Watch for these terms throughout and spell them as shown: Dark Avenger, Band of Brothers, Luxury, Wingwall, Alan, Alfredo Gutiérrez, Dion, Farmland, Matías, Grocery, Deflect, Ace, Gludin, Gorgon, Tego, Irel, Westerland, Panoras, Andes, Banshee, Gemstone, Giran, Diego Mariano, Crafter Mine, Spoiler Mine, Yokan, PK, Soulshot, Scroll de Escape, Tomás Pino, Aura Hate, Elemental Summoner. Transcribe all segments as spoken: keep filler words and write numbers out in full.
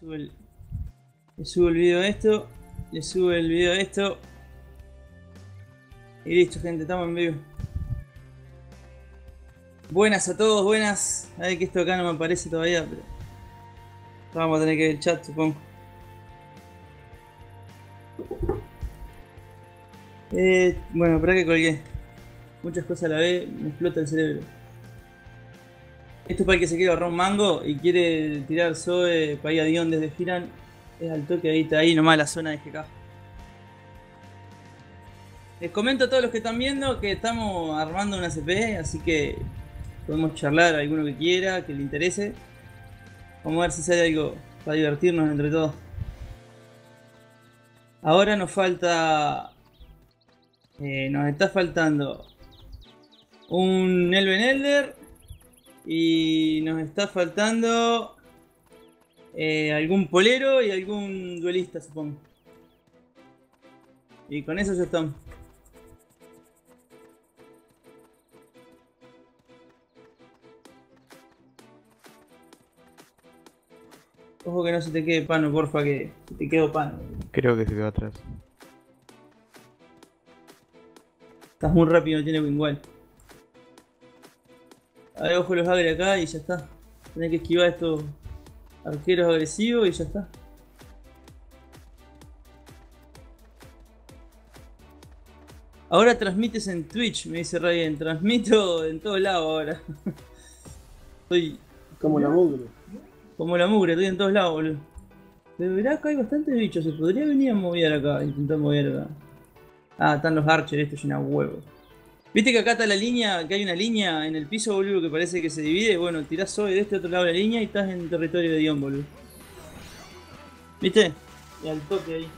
subo el, le subo el video a esto, le subo el video a esto. Y listo, gente, estamos en vivo. Buenas a todos, buenas. A ver, que esto acá no me aparece todavía, pero vamos a tener que ver el chat, supongo. Eh, bueno, para que colgué. Muchas cosas a la vez, me explota el cerebro. Esto es para el que se quiere ahorrar un mango y quiere tirar Zoe para ir a Dion desde Giran. Es al toque, ahí está, ahí nomás la zona de G K. Les comento a todos los que están viendo que estamos armando una C P, así que podemos charlar a alguno que quiera, que le interese. Vamos a ver si sale algo para divertirnos entre todos. Ahora nos falta... Eh, nos está faltando un Elven Elder y nos está faltando eh, algún polero y algún duelista, supongo. Y con eso ya estamos. Ojo que no se te quede pano, porfa, que te quedo pano. Creo que se quedó atrás. Estás muy rápido, no tiene wingwall. A ver, ojo los agres acá y ya está. Tenés que esquivar estos arqueros agresivos y ya está. Ahora transmites en Twitch, me dice Rayen. Transmito en todos lados ahora. Estoy... Como la mugre. Como la mugre, estoy en todos lados, boludo. Pero verá, acá hay bastantes bichos, se podría venir a mover acá, intentar mover acá. Ah, están los archers, esto es una huevo. Viste que acá está la línea, que hay una línea en el piso, boludo, que parece que se divide. Bueno, tirás sobre de este otro lado de la línea y estás en territorio de Dion, boludo. ¿Viste? Y al toque ahí.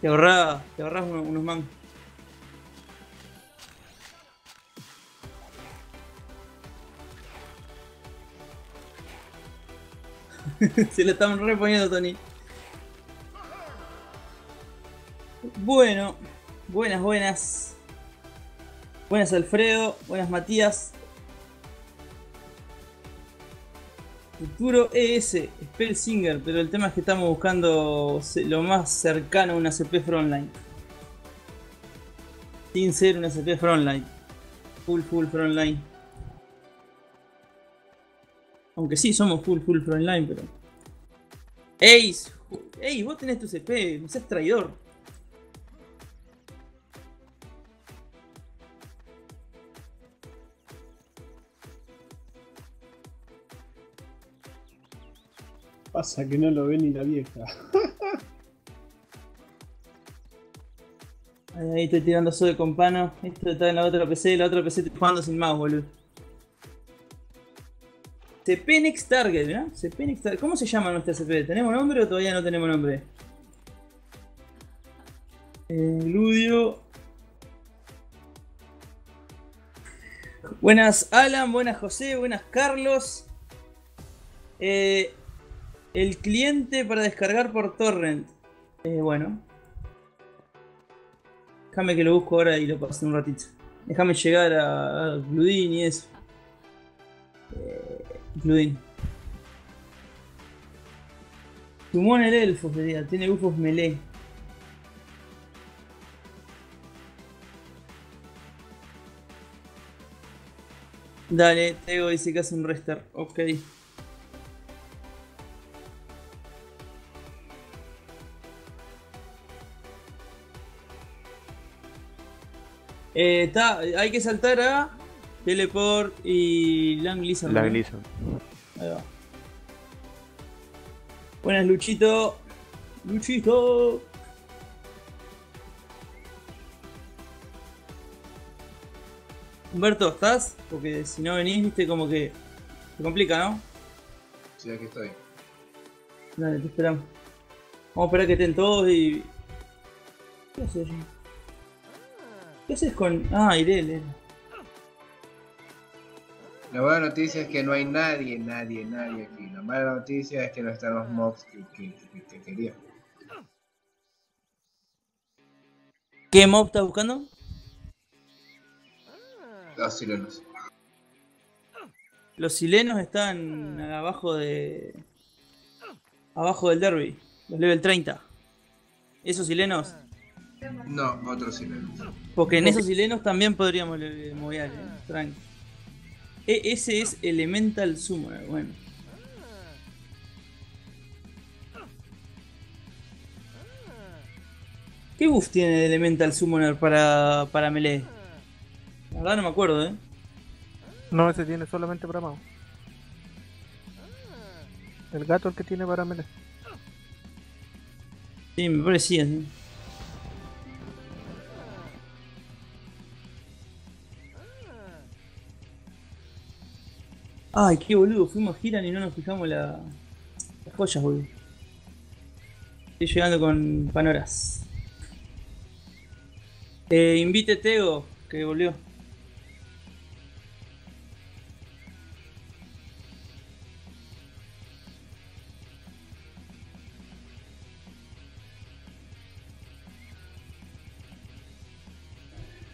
Te ahorrás, te ahorrás unos, unos mangos. Se lo están reponiendo, Tony. Bueno, buenas, buenas. Buenas, Alfredo. Buenas, Matías. Futuro E S, Spellsinger. Pero el tema es que estamos buscando lo más cercano a una C P Frontline. Sin ser una C P Frontline. Full, full Frontline. Aunque sí, somos full, full frontline, pero... Ace, ey, vos tenés tu C P, no seas traidor. Pasa que no lo ve ni la vieja. Ahí, ahí estoy tirando solo con pano. Esto está en la otra P C, la otra P C estoy jugando sin mouse, boludo. C P Next Target, ¿verdad? C P Next Target. ¿Cómo se llama nuestra C P? ¿Tenemos nombre o todavía no tenemos nombre? Eh, Ludio. Buenas Alan, buenas José, buenas Carlos. Eh, el cliente para descargar por torrent. Eh, bueno. Déjame que lo busco ahora y lo paso un ratito. Déjame llegar a, a Gludin y eso. Eh, Gludin. Sumón el elfo, querida. Tiene bufos melee. Dale, Tego dice que hace un restart. Ok. Eh, ta, hay que saltar a... Teleport y Lang Lizard. Lang Lizard. Ahí va. Buenas, Luchito. Luchito. Humberto, ¿estás? Porque si no venís, viste, como que se complica, ¿no? Sí, aquí estoy. Dale, te esperamos. Vamos a esperar que estén todos y... ¿Qué haces? ¿Qué haces con...? Ah, Irel, eh. La buena noticia es que no hay nadie, nadie, nadie aquí. La mala noticia es que no están los mobs que, que, que, que quería. ¿Qué mob estás buscando? Los sirenos. Los chilenos están abajo de... abajo del derby. Los level treinta. ¿Esos chilenos? No, otros chilenos. Porque en esos chilenos también podríamos mover, tranqui. E ese es Elemental Summoner, bueno. ¿Qué buff tiene Elemental Summoner para, para melee? La verdad no me acuerdo, ¿eh? No, ese tiene solamente para mago. El gato el que tiene para melee. Sí, me parecía, sí. Ay, qué boludo, fuimos a Giran y no nos fijamos la... las joyas, boludo. Estoy llegando con Panoras. Eh, invite Tego, que volvió.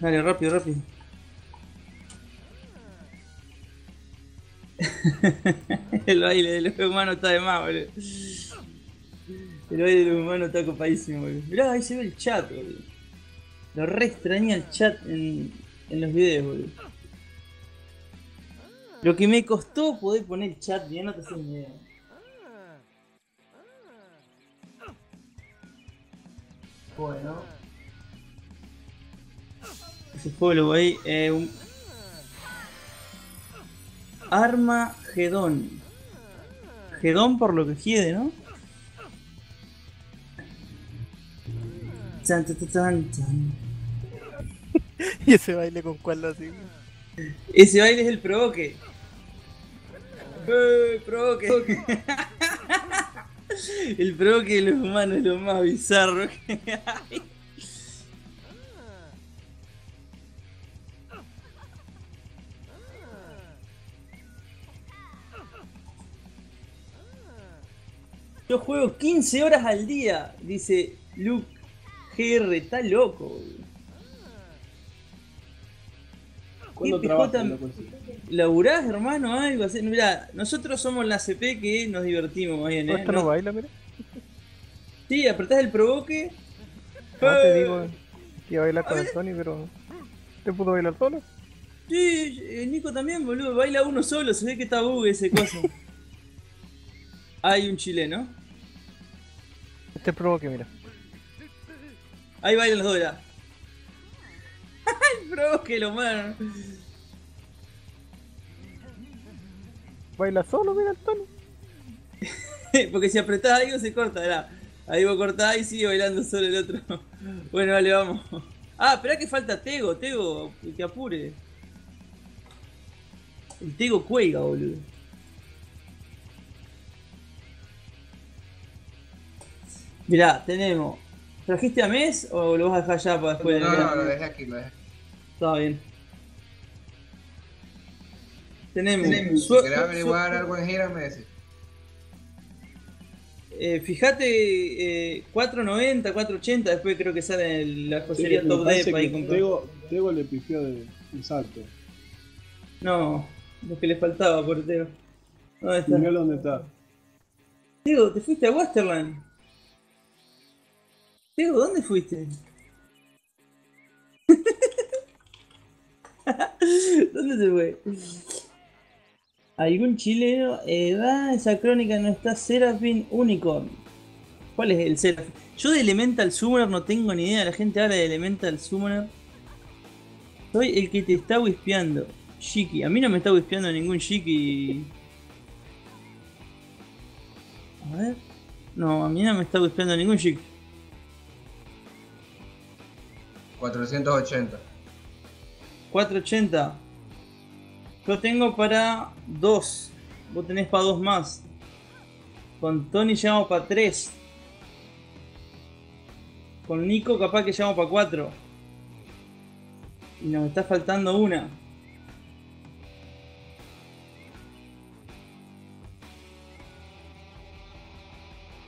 Dale, rápido, rápido. El baile de los humanos está de más, boludo. El baile de los humanos está copadísimo, boludo. Mirá, ahí se ve el chat, boludo. Lo re extraña el chat en, en los videos, boludo. Lo que me costó poder poner el chat, ya no te haces ni idea. Bueno. Ese follow ahí. Eh, un... Arma Gedón. Gedón por lo que hiede, ¿no? Chan, chan, chan, chan. ¿Y ese baile con cuál lo hacemos? Ese baile es el provoque. Eh, provoque. El provoque de los humanos es lo más bizarro que hay. Yo juego quince horas al día, dice Luke G R, está loco, boludo. ¿Cuándo trabajas? ¿Laburás, hermano? Algo así. Mirá, nosotros somos la C P que nos divertimos bien, ¿eh? ¿Esto no baila, mira? Sí, apretás el provoque. No, ¡eh! Te digo que iba a bailar con el Tony, pero... ¿te pudo bailar solo? Sí, el Nico también, boludo. Baila uno solo, se ve que está bug ese coso. Hay un chileno. Este provoque, mira. Ahí bailan los dos, mirá. El provoque, lo humano. Baila solo, mira el tono. Porque si apretás algo se corta, mirá. Ahí vos cortás y sigue bailando solo el otro. Bueno, vale, vamos. Ah, esperá que falta Tego, Tego, que apure. El Tego cuelga, boludo. Mirá, tenemos... ¿Trajiste a Mes o lo vas a dejar ya para después? No, no, lo dejé aquí, lo dejé. Está bien. Tenemos... ¿Tenemos? Si querés averiguar algo en Giran, me decís. Eh, fíjate, eh, cuatrocientos noventa, cuatrocientos ochenta, después creo que sale el, la joyería sí, top de para ir con Tego, Tego le pifió de, de salto. No, lo que le faltaba por Tego. ¿Dónde está? Mirá dónde está. Tego, te fuiste a Westerland. Tego, ¿dónde fuiste? ¿Dónde se fue? Algún chileno. Eh, ah, esa crónica no está. Serafín Unicorn. ¿Cuál es el Serafín? Yo de Elemental Summoner no tengo ni idea. La gente habla de Elemental Summoner. Soy el que te está whispeando. Shiki. A mí no me está whispeando ningún Shiki. A ver. No, a mí no me está whispeando ningún Shiki. cuatrocientos ochenta. cuatrocientos ochenta. Yo tengo para dos. Vos tenés para dos más. Con Tony llevamos para tres. Con Nico capaz que llevamos para cuatro. Y nos está faltando una.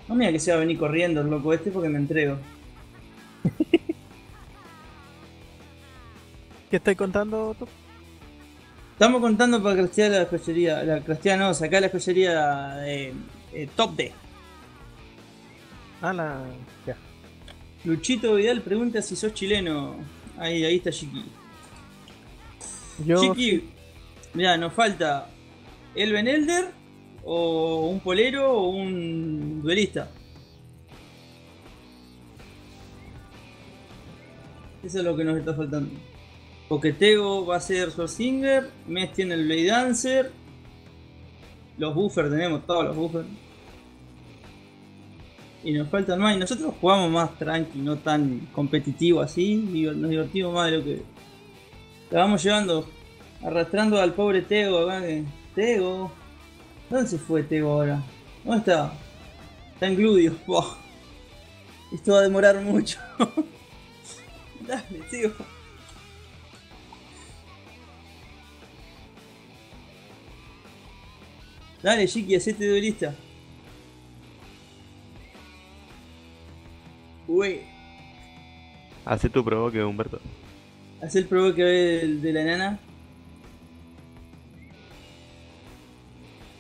No mira que se va a venir corriendo el loco este porque me entrego. ¿Qué estáis contando, tú? Estamos contando para craftear la joyería. La craftear no, sacar la joyería de, de top D. Ah, la... ya. Luchito Vidal pregunta si sos chileno. Ahí, ahí está Shiki. Yo... Shiki, mirá, nos falta Elven Elder o un polero o un duelista. Eso es lo que nos está faltando. Porque Tego va a ser Sorcinger, Mes tiene el Blade Dancer. Los buffers, tenemos todos los buffers. Y nos faltan más. Y nosotros jugamos más tranqui, no tan competitivo así. Nos divertimos más de lo que... La vamos llevando, arrastrando al pobre Tego. Tego... ¿Dónde se fue Tego ahora? ¿Dónde está? Está en Gludio. Wow. Esto va a demorar mucho. Dale, Tego. Dale, Shiki, hacete duelista. Uy. Hace tu provoque, Humberto. Hace el provoque de, de la enana.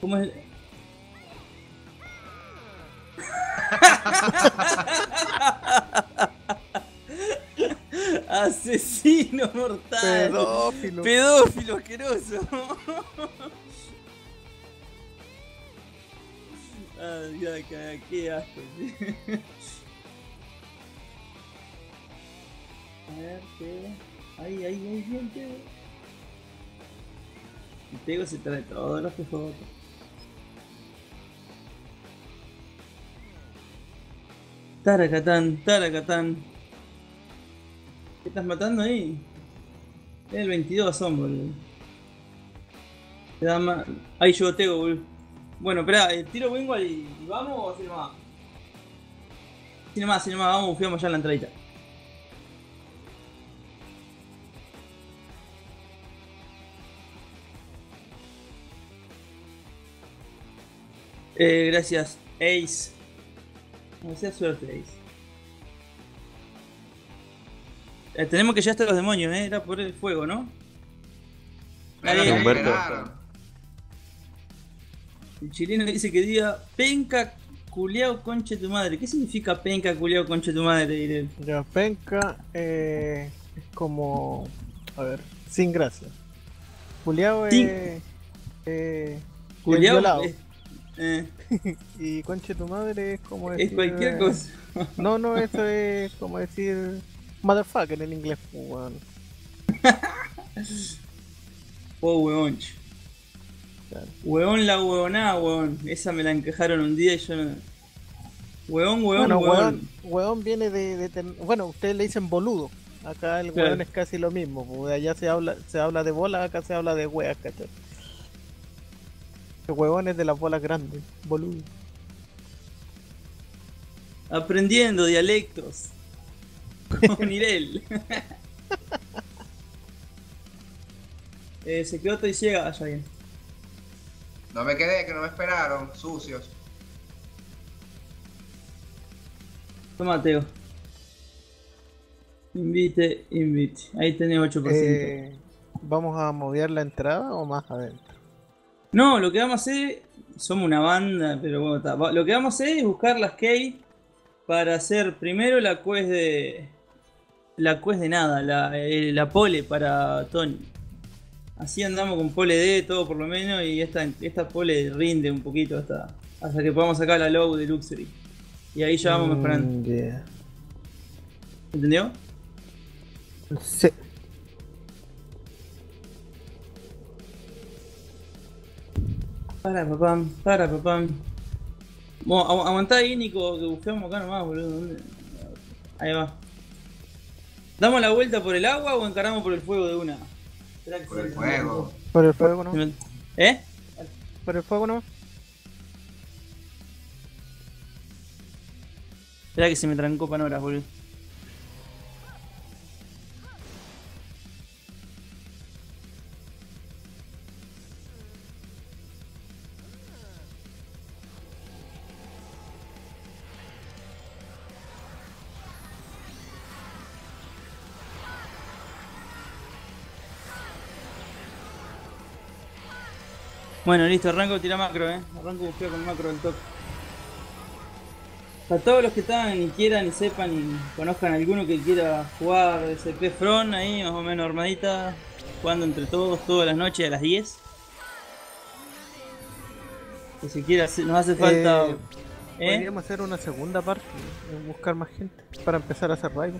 ¿Cómo es el...? Asesino mortal. Pedófilo. Pedófilo asqueroso. Ay, ya, qué asco. A ver, Tego. Ay, ay, ay, bien, Tego. El Tego se trae todos los pejotos. Taracatán, taracatán. ¿Qué estás matando ahí? Es el veintidós, son, boludo. Te da más. Ahí llegó Tego, boludo. Bueno, espera, tiro Wingwall y vamos o así nomás. Así nomás, así nomás, vamos, bufeamos ya en la entradita. Eh, gracias, Ace. Gracias, suerte, Ace. Eh, tenemos que llegar hasta los demonios, eh. Era por el fuego, ¿no? Ahí, Humberto. El chileno dice que diga penca culeado conche tu madre. ¿Qué significa penca culeado conche tu madre, Irel? Ya, penca eh, es como... a ver, sin gracia. Culeado sí. es... Eh, culeado es... Eh. Y conche tu madre es como decir... Es cualquier cosa. No, no, eso es como decir... motherfucker en inglés. Bueno. Oh, weonch. Claro. Hueón la hueonada, hueón. Esa me la encajaron un día y yo no... Hueón, hueón, bueno, hueón. Hueón, hueón viene de... de ten... Bueno, ustedes le dicen boludo. Acá el claro. Hueón es casi lo mismo. Allá se habla, se habla de bolas, acá se habla de hueas, ¿cachai? Los hueones de las bolas grandes, boludo. Aprendiendo dialectos. Con Irel. eh, se quedó todo y ciega. Allá bien. No me quedé, que no me esperaron, sucios. Toma, Tego. Invite, invite. Ahí tenés ocho por ciento. Eh, ¿Vamos a mover la entrada o más adentro? No, lo que vamos a hacer... Somos una banda, pero bueno, está. Lo que vamos a hacer es buscar las key para hacer primero la quest de... La quest de nada, la, eh, la pole para Tony. Así andamos con pole D, todo por lo menos, y esta, esta pole rinde un poquito hasta, hasta que podamos sacar la low de Luxury. Y ahí ya vamos mejorando. Mm, yeah. ¿Entendió? Sí. Para papam, para papam. Bueno, agu aguantá ahí, Nico, que buscamos acá nomás, boludo. ¿Dónde? Ahí va. ¿Damos la vuelta por el agua o encaramos por el fuego de una? Por el fuego. Por el fuego, ¿no? ¿Eh? Por el fuego, ¿no? Espera que se me trancó Panoras, boludo. Bueno, listo, arranco, tira macro, eh. Arranco, bufeo con macro del top. Para todos los que están y quieran y sepan y conozcan a alguno que quiera jugar C P Front, ahí más o menos armadita, jugando entre todos, todas las noches a las diez. Que si quiera, nos hace falta... Eh, ¿eh? Podríamos hacer una segunda parte, buscar más gente, para empezar a hacer raids.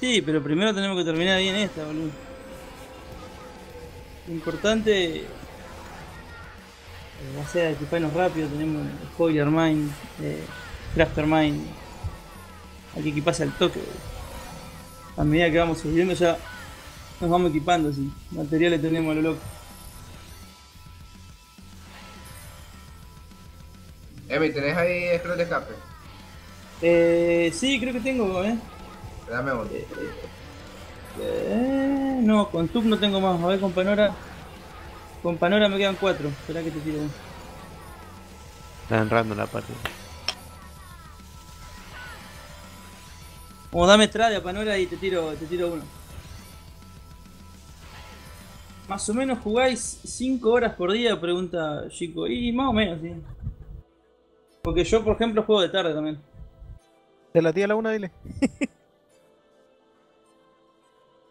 Sí, pero primero tenemos que terminar bien esta, boludo. Lo importante... O sea, equiparnos rápido, tenemos Spoiler Mine, eh, Crafter Mine. Hay que equiparse al toque. A medida que vamos subiendo ya nos vamos equipando, así. Materiales tenemos a lo loco. Emi, ¿tenés ahí scroll de escape? Eh, sí, creo que tengo, eh. Dame un eh, eh, No, con T U C no tengo más, a ver con Panora. Con Panora me quedan cuatro, esperá que te tiro uno. Está entrando la parte. O dame estrada a Panora y te tiro, te tiro uno. Más o menos jugáis cinco horas por día, pregunta Chico. Y más o menos, sí. Porque yo, por ejemplo, juego de tarde también. De la diez a la una, dile.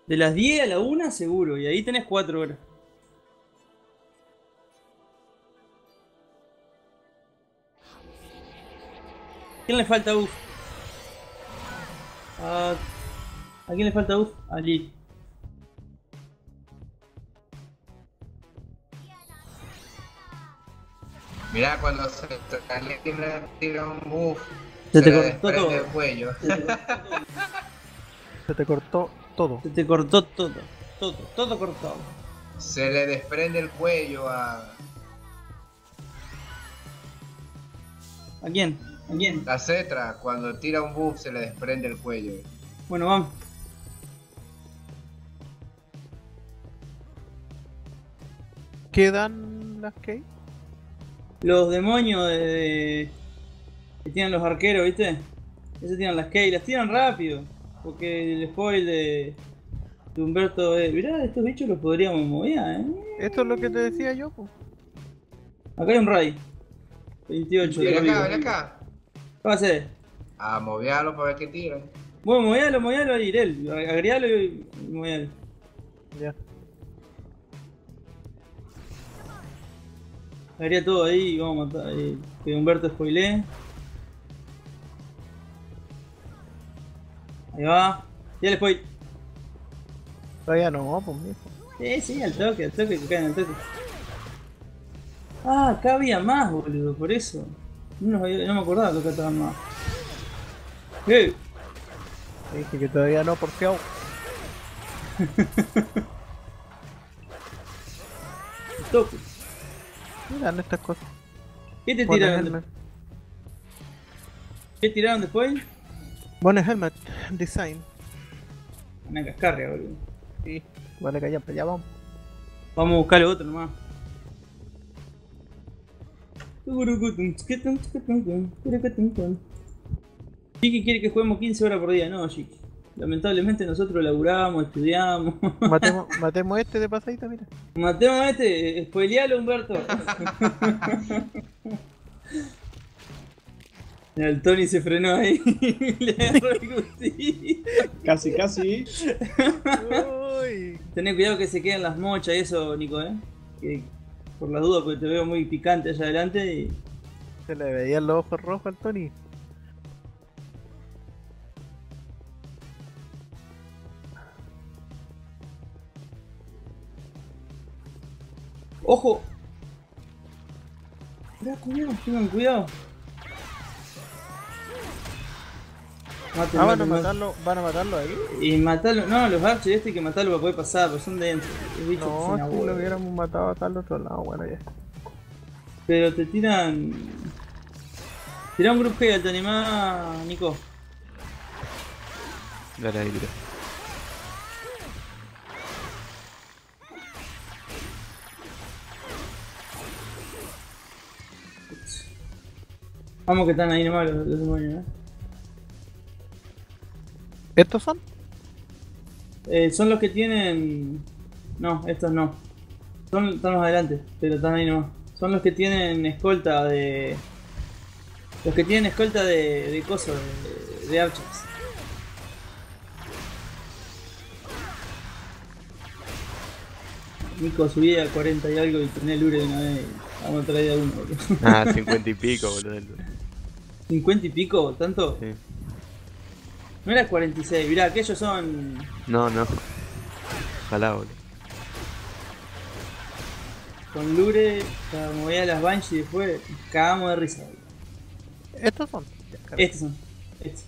De las diez a la una seguro, y ahí tenés cuatro horas. ¿Quién le falta buff? ¿A... ¿A quién le falta buff? A Lee. Mirá cuando se tira un buff. Se, se te cortó todo. El cuello. Se, te cortó todo. Se te cortó todo. Se te cortó todo. Todo, todo cortado. Se le desprende el cuello a... ¿A quién? Bien. La cetra, cuando tira un buff se le desprende el cuello. Bueno, vamos. ¿Quedan las que? Los demonios de, de... que tienen los arqueros, ¿viste? Esos tiran las que y las tiran rápido. Porque el spoil de, de Humberto es... Mirá, estos bichos los podríamos mover, ¿eh? Esto es lo que te decía yo, po. Acá hay un raid. veintiocho. Ven acá, ven acá. ¿Qué va a hacer? A movearlo para ver qué tira. Bueno, movealo, movealo a Irel, agregalo y movealo. Ya. Agrega todo ahí y vamos a matar. Eh, que Humberto spoilé. Ahí va. Ya el spoil. Todavía no, vamos, viejo. Sí, sí, al toque, al toque, que caen al toque. Ah, acá había más, boludo, por eso. No, no me acordaba que acá estaban más. ¡Eh! Te dije que todavía no, por fiao. Toque. Miran estas cosas. ¿Qué te tiraron? ¿Qué tiraron después? Bueno, Helmet Design. Una cascarria, boludo. Sí, vale, que allá vamos. Vamos a buscar el otro nomás. Shiki quiere que juguemos quince horas por día, no, Shiki. Lamentablemente nosotros laburamos, estudiamos. Matemos, matemos este de pasadita, mira. Matemos a este, spoilealo, Humberto. El Tony se frenó ahí. Le agarró el gustito. Casi, casi. Uy. Tened cuidado que se queden las mochas y eso, Nico, eh. Que... Por la duda, porque te veo muy picante allá adelante y... Se le veían los ojos rojos al Tony. ¡Ojo! Mirá, cuidado, tengan cuidado. Maten, ah, van a matarlo, van a matarlo ahí. Y matarlo, no, los archers este hay que matarlo para poder pasar, pero son de dentro. No, si lo hubiéramos matado a tal otro lado, bueno ya. Pero te tiran... Tirá un grupo G, te animá, Nico. Dale ahí, tira. Vamos que están ahí nomás los, los demonios, eh. ¿Estos son? Eh, son los que tienen... No, estos no. Son, están más adelante, pero están ahí nomás. Son los que tienen escolta de... Los que tienen escolta de, de coso, de, de archers. Nico, subí a cuarenta y algo y tenía el ure de una vez y vamos a traer a uno, boludo. Ah, cincuenta y pico, boludo. ¿cincuenta y pico? ¿Tanto? Sí. No era cuarenta y seis, mirá, aquellos son... No, no. Ojalá, boludo. Con lure, cuando movía las Banshee después, cagamos de risa, boludo. ¿Estos son? Estos son. Estos.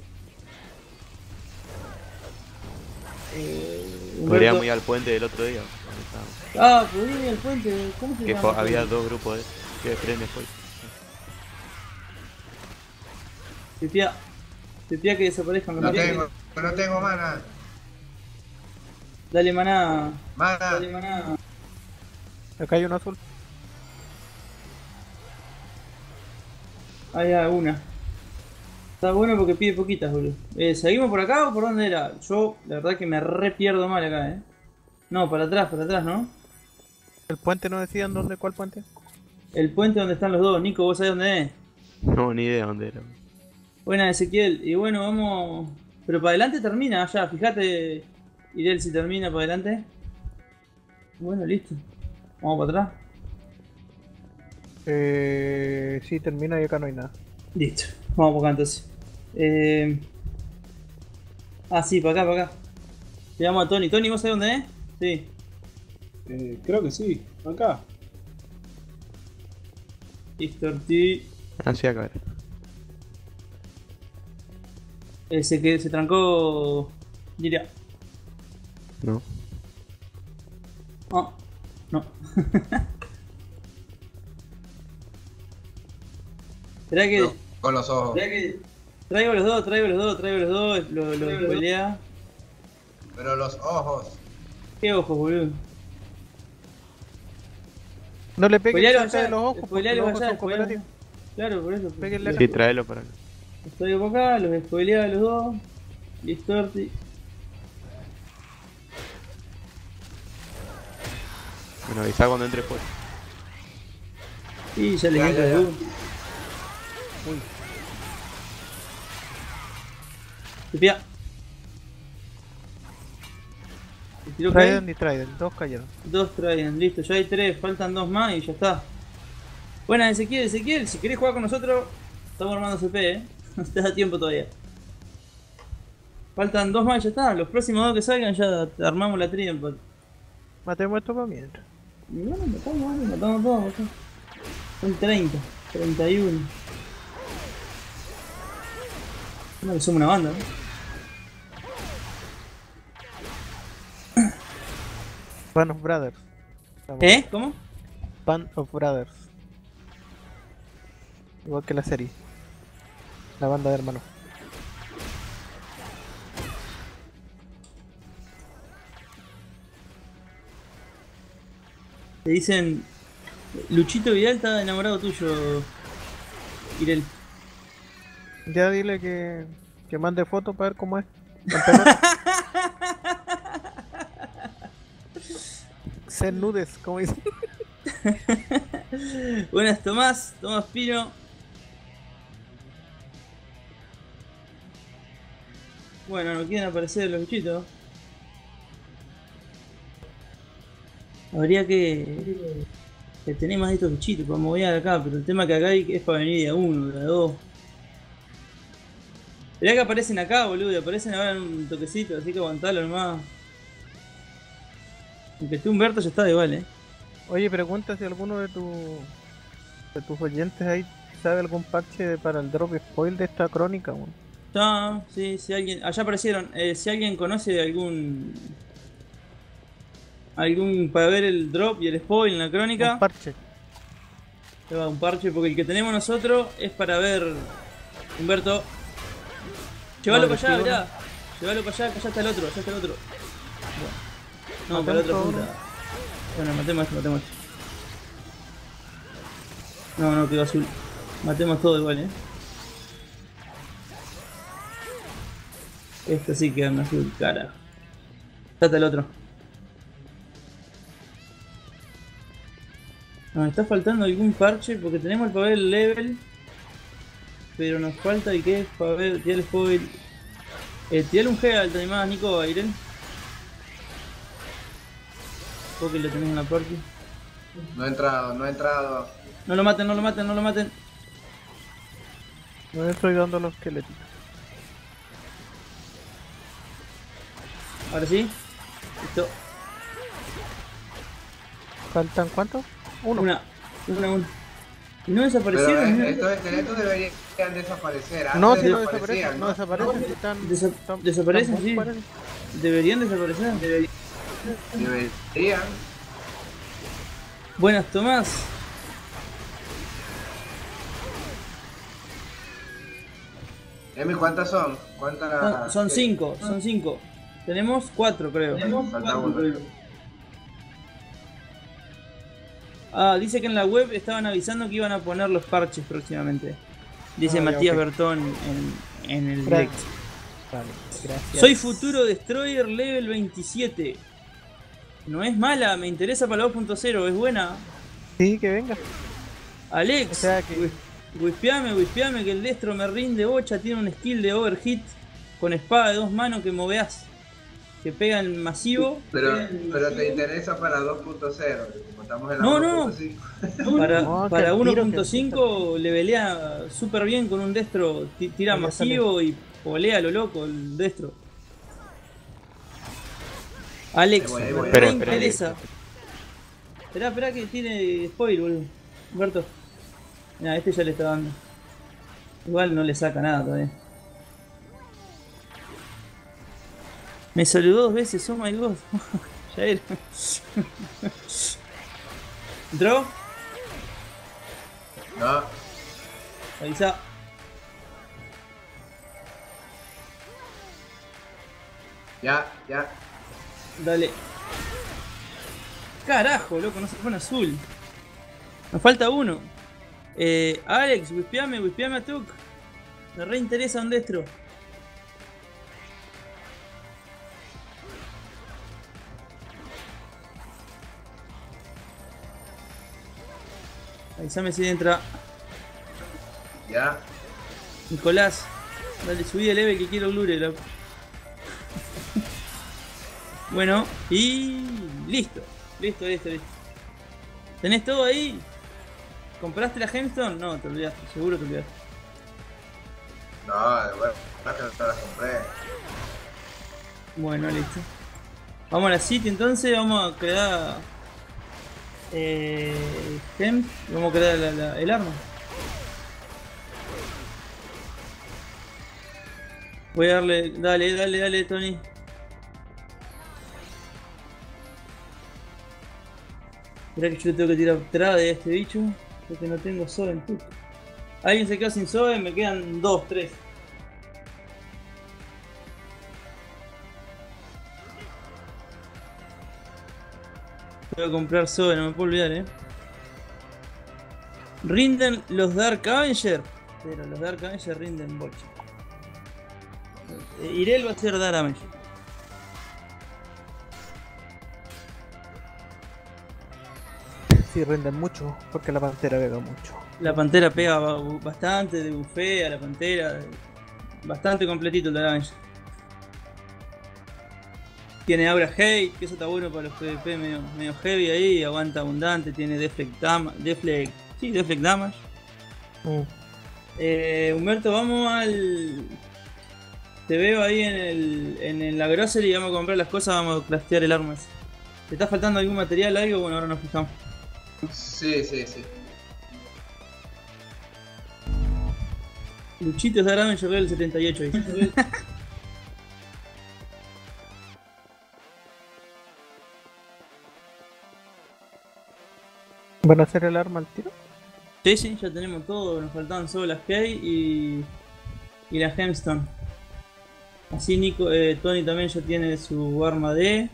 Eh, Humberto... Podríamos ir al puente del otro día. Ah, podría ir al puente. ¿Cómo se llama? Había dos grupos de, de trenes hoy. Se tía, se tía que desaparezcan. No tengo, no tengo mana. Dale maná. Mana. Dale maná. Acá hay un azul. Ahí hay una. Está bueno porque pide poquitas, boludo. Eh, ¿Seguimos por acá o por dónde era? Yo, la verdad que me re pierdo mal acá, eh. No, para atrás, para atrás, ¿no? ¿El puente no decían dónde? ¿Cuál puente? El puente donde están los dos. Nico, ¿vos sabés dónde es? No, ni idea dónde era. Buena, Ezequiel. Y bueno, vamos... Pero para adelante termina allá. Fijate, Irel, si termina para adelante. Bueno, listo. Vamos para atrás. Eh... Sí, termina y acá no hay nada. Listo. Vamos para acá entonces. Eh... Ah, sí, para acá, para acá. Llegamos a Tony. Tony, ¿vos sabés dónde es? Sí. Eh, creo que sí, acá. Listo, T. Así acá. Ese que se trancó. Diría. No. Oh, no. ¿Será que.? No, con los ojos. ¿Será que.? Traigo los dos, traigo los dos, traigo los dos. Lo, lo los pelea. Dos. Pero los ojos. ¿Qué ojos, boludo? No le peguen los ojos, spoilealo los ojos allá, spoilealo. Claro, por eso. Peguenle sí, acá. Traelo para acá. Estoy por acá, los spoilea a los dos. Listo, sí. Bueno, avisa cuando entre fuera. Y ya le entra de uno. Uy. Se pía. Trident y Trident, dos cayeron. Dos Trident, listo, ya hay tres, faltan dos más y ya está. Buenas, Ezequiel, Ezequiel, si querés jugar con nosotros, estamos armando C P, eh. Te da tiempo todavía. Faltan dos más y ya está. Los próximos dos que salgan ya armamos la Trident. Matemos esto para mientras. No, matamos, matamos todos. Son treinta, treinta y uno. No, que somos una banda, ¿no? ¿Eh? Band of Brothers. Estamos. ¿Eh? ¿Cómo? Band of Brothers. Igual que la serie. La banda de hermanos. Te dicen... Luchito Vidal está enamorado tuyo... Irel. Ya dile que... Que mande fotos para ver cómo es. Ser nudes, como dicen. Buenas, Tomás, Tomás Pino. Bueno, no quieren aparecer los bichitos. Habría que, que tener más de estos bichitos para mover acá, pero el tema que acá hay es para venir de a uno, de a dos. Mirá que aparecen acá, boludo, aparecen ahora en un toquecito, así que aguantalo nomás. Aunque tú, Humberto, ya está igual, eh. Oye, pregunta si alguno de, tu, de tus oyentes ahí sabe algún parche para el drop spoil de esta crónica, man. No, sí, si alguien... Allá aparecieron. Eh, si alguien conoce algún... Algún... Para ver el drop y el spoil en la crónica. Un parche. Lleva un parche, porque el que tenemos nosotros es para ver... Humberto. Llévalo no, para allá, mirá. Llévalo para allá, que allá está el otro, allá está el otro. Bueno. No, matemos para la otra punta. Bueno, matemos esto, matemos esto. No, no, quedó azul. Matemos todo igual, eh. Este sí queda en azul, carajo. Trata el otro. Nos está faltando algún parche porque tenemos el papel level, pero nos falta el que es papel. Tirale joven. Eh, tirale un G al animado Nico a Irel. Porque lo tenemos en la party. No ha entrado, no ha entrado. No lo maten, no lo maten, no lo maten. No le estoy dando los esqueletitos. Ahora sí. Listo. ¿Faltan cuántos? Uno. Una, una, una. Y no desaparecieron. Pero, estos esqueletos deberían desaparecer. Antes no, si no desaparecen, no desaparecen. No, están, desa están, desaparecen, sí. Parecen. Deberían desaparecer. Deberían. Deberían. Buenas, Tomás. Emi, ¿cuántas son? ¿Cuántas? Son cinco, son cinco. Tenemos cuatro, creo. Tenemos cuatro, creo. Ah, dice que en la web estaban avisando que iban a poner los parches próximamente. Dice ah, Matías, okay. Bertón en, en el direct. Vale, gracias. Soy futuro Destroyer level veintisiete. No es mala, me interesa para la dos punto cero, es buena. Sí, que venga. Alex, o sea que... Wispeame, wispeame que el destro me rinde bocha, tiene un skill de overhit con espada de dos manos que moveas, que pega en masivo. Pero, en pero masivo. Te interesa para dos punto cero, no, no, no, para, no, para uno punto cinco le pelea súper bien con un destro, tira masivo y polea lo loco el destro. Alex, me eh, interesa. Esperá, esperá que tiene spoil, boludo. Humberto. Nah, este ya le está dando. Igual no le saca nada todavía. Me saludó dos veces, oh my god. Ya era. ¿Entró? No. Avisa. Ya, ya. Dale. Carajo, loco, no se pone azul. Nos falta uno. Eh, Alex, wispeame, wispeame a Tuk. Me reinteresa un destro. Avisame si entra. Ya. Nicolás, dale, subí el leve que quiero glure, loco. Bueno, y listo, listo, listo, listo. ¿Tenés todo ahí? ¿Compraste la Gemstone? No, te olvidaste, seguro te olvidaste. No, bueno, no las compré. Bueno, listo. Vamos a la City entonces, vamos a crear... Eh... Gem, vamos a crear la, la, el arma. Voy a darle, dale, dale, dale, Tony. Mirá que yo tengo que tirar atrás de este bicho, porque no tengo Soben. Alguien se quedó sin Soben, me quedan dos, tres. Voy a comprar Soben, no me puedo olvidar, eh. Rinden los Dark Avenger, pero los Dark Avenger rinden bocha. Irel va a ser Dark Avenger. Sí, rinden mucho, porque la pantera pega mucho. La pantera pega bastante, de bufea la pantera. Bastante completito el damage. Tiene aura hate, que eso está bueno para los PvP medio, medio heavy ahí, aguanta abundante, tiene deflect damage. Deflect, sí, deflect damage. Uh. Eh, Humberto, vamos al... Te veo ahí en, el, en, en la grocery, vamos a comprar las cosas, vamos a craftear el arma ese. ¿Te está faltando algún material, algo? Bueno, ahora nos fijamos. Sí, sí, sí. Luchito está grabando en Joguel el setenta y ocho. ¿Eh? ¿Van a hacer el arma al tiro? Sí, sí, ya tenemos todo. Nos faltan solo las K y, y la Gemstone. Así Nico, eh, Tony también ya tiene su arma D.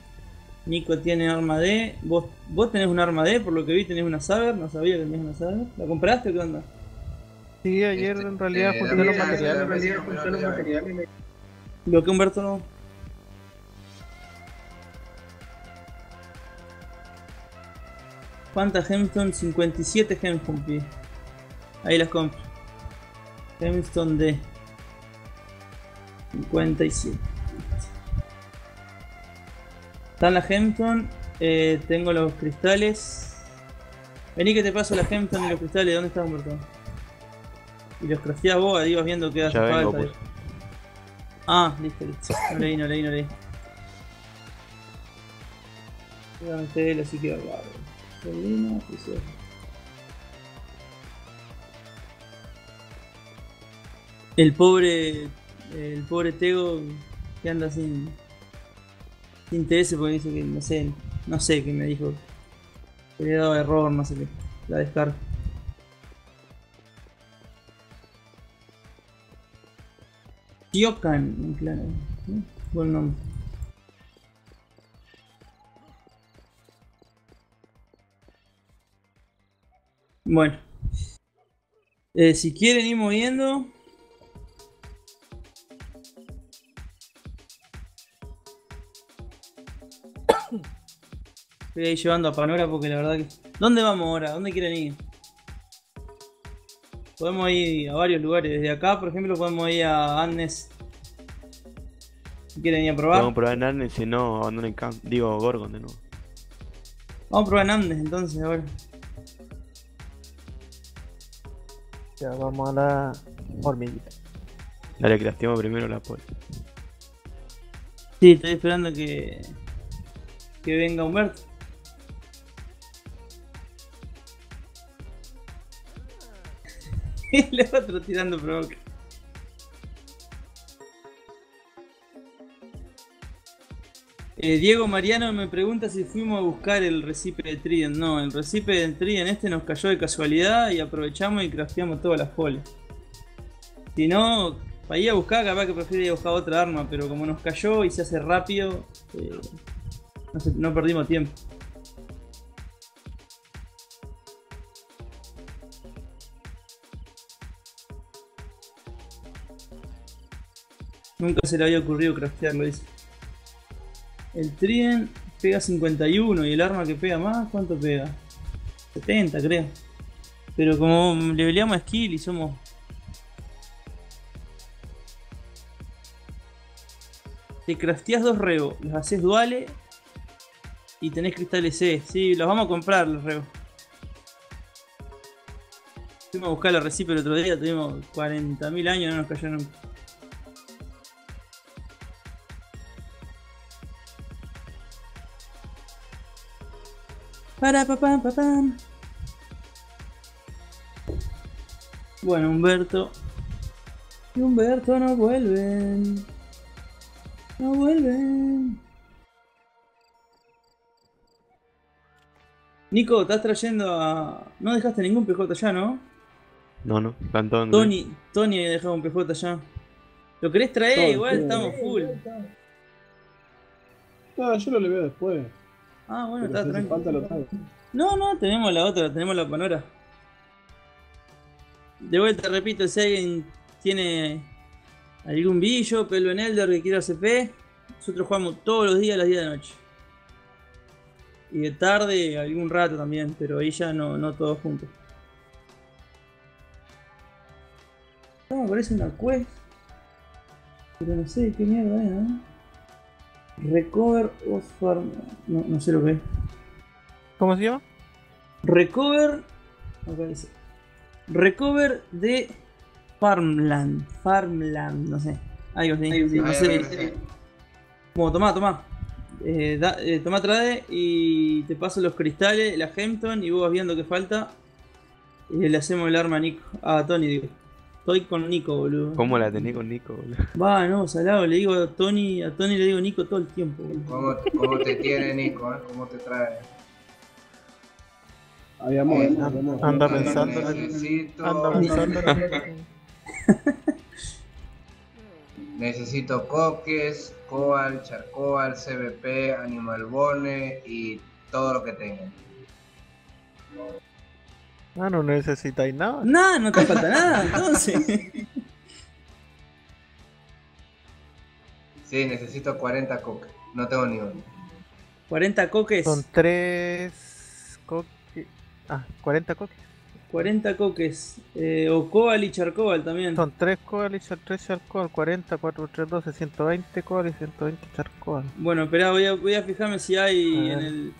Nico tiene arma D, vos, vos tenés un arma D, por lo que vi tenés una Saber, no sabía que tenías una Saber. ¿La compraste o qué onda? Sí, ayer en realidad junté los materiales, junté los materiales. Lo que Humberto no... ¿Cuántas Gemstone? cincuenta y siete Gemstone, pide. Ahí las compro. Gemstone de cincuenta y siete. Están las Gemstone. Eh, tengo los cristales. Vení que te paso las Gemstone y los cristales. ¿Dónde estás, Humberto? Y los crafteás vos, ahí vas viendo qué hace falta. Pues. Ah, listo, listo. No leí, no leí, no leí. Durante él, así que bárbaro. El pobre. El pobre Tego que anda sin. Sin T S porque dice que no sé. No sé qué me dijo. Que le he dado error, no sé qué. La descarga. Yokan, claro. ¿Sí? Buen nombre. Bueno. Eh, si quieren ir moviendo. Estoy ahí llevando a Panora porque la verdad que... ¿Dónde vamos ahora? ¿Dónde quieren ir? Podemos ir a varios lugares. Desde acá, por ejemplo, podemos ir a Andes. ¿Quieren ir a probar? Vamos a probar en Andes, si no, abandonen camp. Digo, Gorgon de nuevo. Vamos a probar en Andes entonces, ahora. Ya, vamos a la hormiguita. Dale, que lastima primero la poli. Sí, estoy esperando que... que venga Humberto. El otro tirando provoca. Eh, Diego Mariano me pregunta si fuimos a buscar el recipe de Trident. No, el recipe de Trident este nos cayó de casualidad y aprovechamos y crafteamos todas las poles. Si no, para ir a buscar, capaz que prefiero buscar otra arma, pero como nos cayó y se hace rápido, eh, no, se, no perdimos tiempo. Nunca se le había ocurrido craftearlo, dice. El Trident pega cincuenta y uno y el arma que pega más, ¿cuánto pega? setenta, creo. Pero como le peleamos a skill y somos... Te crafteás dos rebos, los haces duales y tenés cristales C. Sí, los vamos a comprar los rebos. Fuimos a buscar la recipe el otro día, tuvimos cuarenta mil años, no nos cayó nunca. Para papam papam. Bueno, Humberto y Humberto no vuelven. No vuelven. Nico, estás trayendo a... No dejaste ningún P J ya, ¿no? No, no, tanto no. Tony, Tony había dejado un P J ya. ¿Lo querés traer? Todo, igual tío, estamos full. No, yo lo le veo después. Ah, bueno, pero está tranquilo. No, no, tenemos la otra, tenemos la Panora. De vuelta, repito, si alguien tiene algún billo, pelo en Elder que quiera C P, nosotros jugamos todos los días a las diez de la noche. Y de tarde, algún rato también, pero ahí ya no, no todos juntos. No, parece una quest. Pero no sé qué mierda es, ¿no? Recover o Farmland. No, no sé lo que es. ¿Cómo se llama? Recover. Acá dice. Recover de Farmland. Farmland, no sé. Algo así. Algo así. No sé. Bueno, tomá, tomá. Eh, da, eh, tomá, trae y te paso los cristales, la Gemstone y vos vas viendo qué falta. Y le hacemos el arma a Nico. A Tony, digo. Estoy con Nico, boludo. ¿Cómo la tenés con Nico, boludo? Va, no, salado, le digo a Tony, a Tony le digo Nico todo el tiempo, boludo. ¿Cómo, cómo te tiene Nico, eh? ¿Cómo te trae? Habíamos eh, anda, anda pensando. Necesito... Anda pensando. Necesito coques, coal, charcoal, C B P, animal bone y todo lo que tengan. Ah, no necesitáis nada. Nada, no te falta nada, entonces. Sí, necesito cuarenta coques. No tengo ni uno. ¿cuarenta coques? Son tres coques. Ah, cuarenta coques. cuarenta coques. Eh, o Coal y Charcoal también. Son tres Coal y tres Charcoal. cuarenta, cuatro, tres, doce, ciento veinte Coal y ciento veinte Charcoal. Bueno, espera, voy a, voy a fijarme si hay en el...